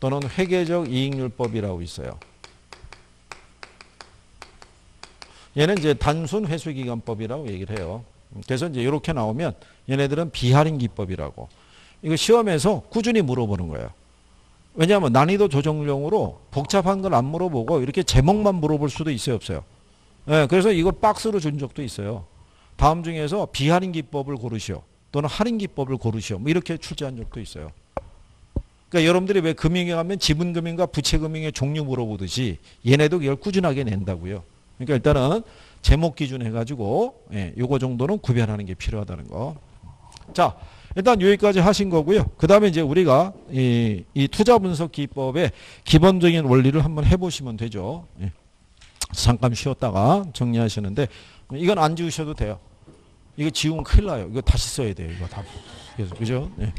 또는 회계적 이익률법이라고 있어요. 얘는 이제 단순 회수기간법이라고 얘기를 해요. 그래서 이제 이렇게 나오면 얘네들은 비할인 기법이라고. 이거 시험에서 꾸준히 물어보는 거예요. 왜냐하면 난이도 조정용으로 복잡한 걸 안 물어보고 이렇게 제목만 물어볼 수도 있어요, 없어요? 네, 그래서 이걸 박스로 준 적도 있어요. 다음 중에서 비할인 기법을 고르시오. 또는 할인 기법을 고르시오. 뭐 이렇게 출제한 적도 있어요. 그러니까 여러분들이 왜 금융에 가면 지분금융과 부채금융의 종류 물어보듯이 얘네도 이걸 꾸준하게 낸다고요. 그러니까 일단은 제목 기준 해가지고 예, 요거 정도는 구별하는 게 필요하다는 거. 자, 일단 여기까지 하신 거고요. 그 다음에 이제 우리가 이, 이 투자 분석 기법의 기본적인 원리를 한번 해보시면 되죠. 예. 잠깐 쉬었다가 정리하시는데 이건 안 지우셔도 돼요. 이거 지우면 큰일 나요. 이거 다시 써야 돼요. 이거 다. 그래서, 그죠? 예.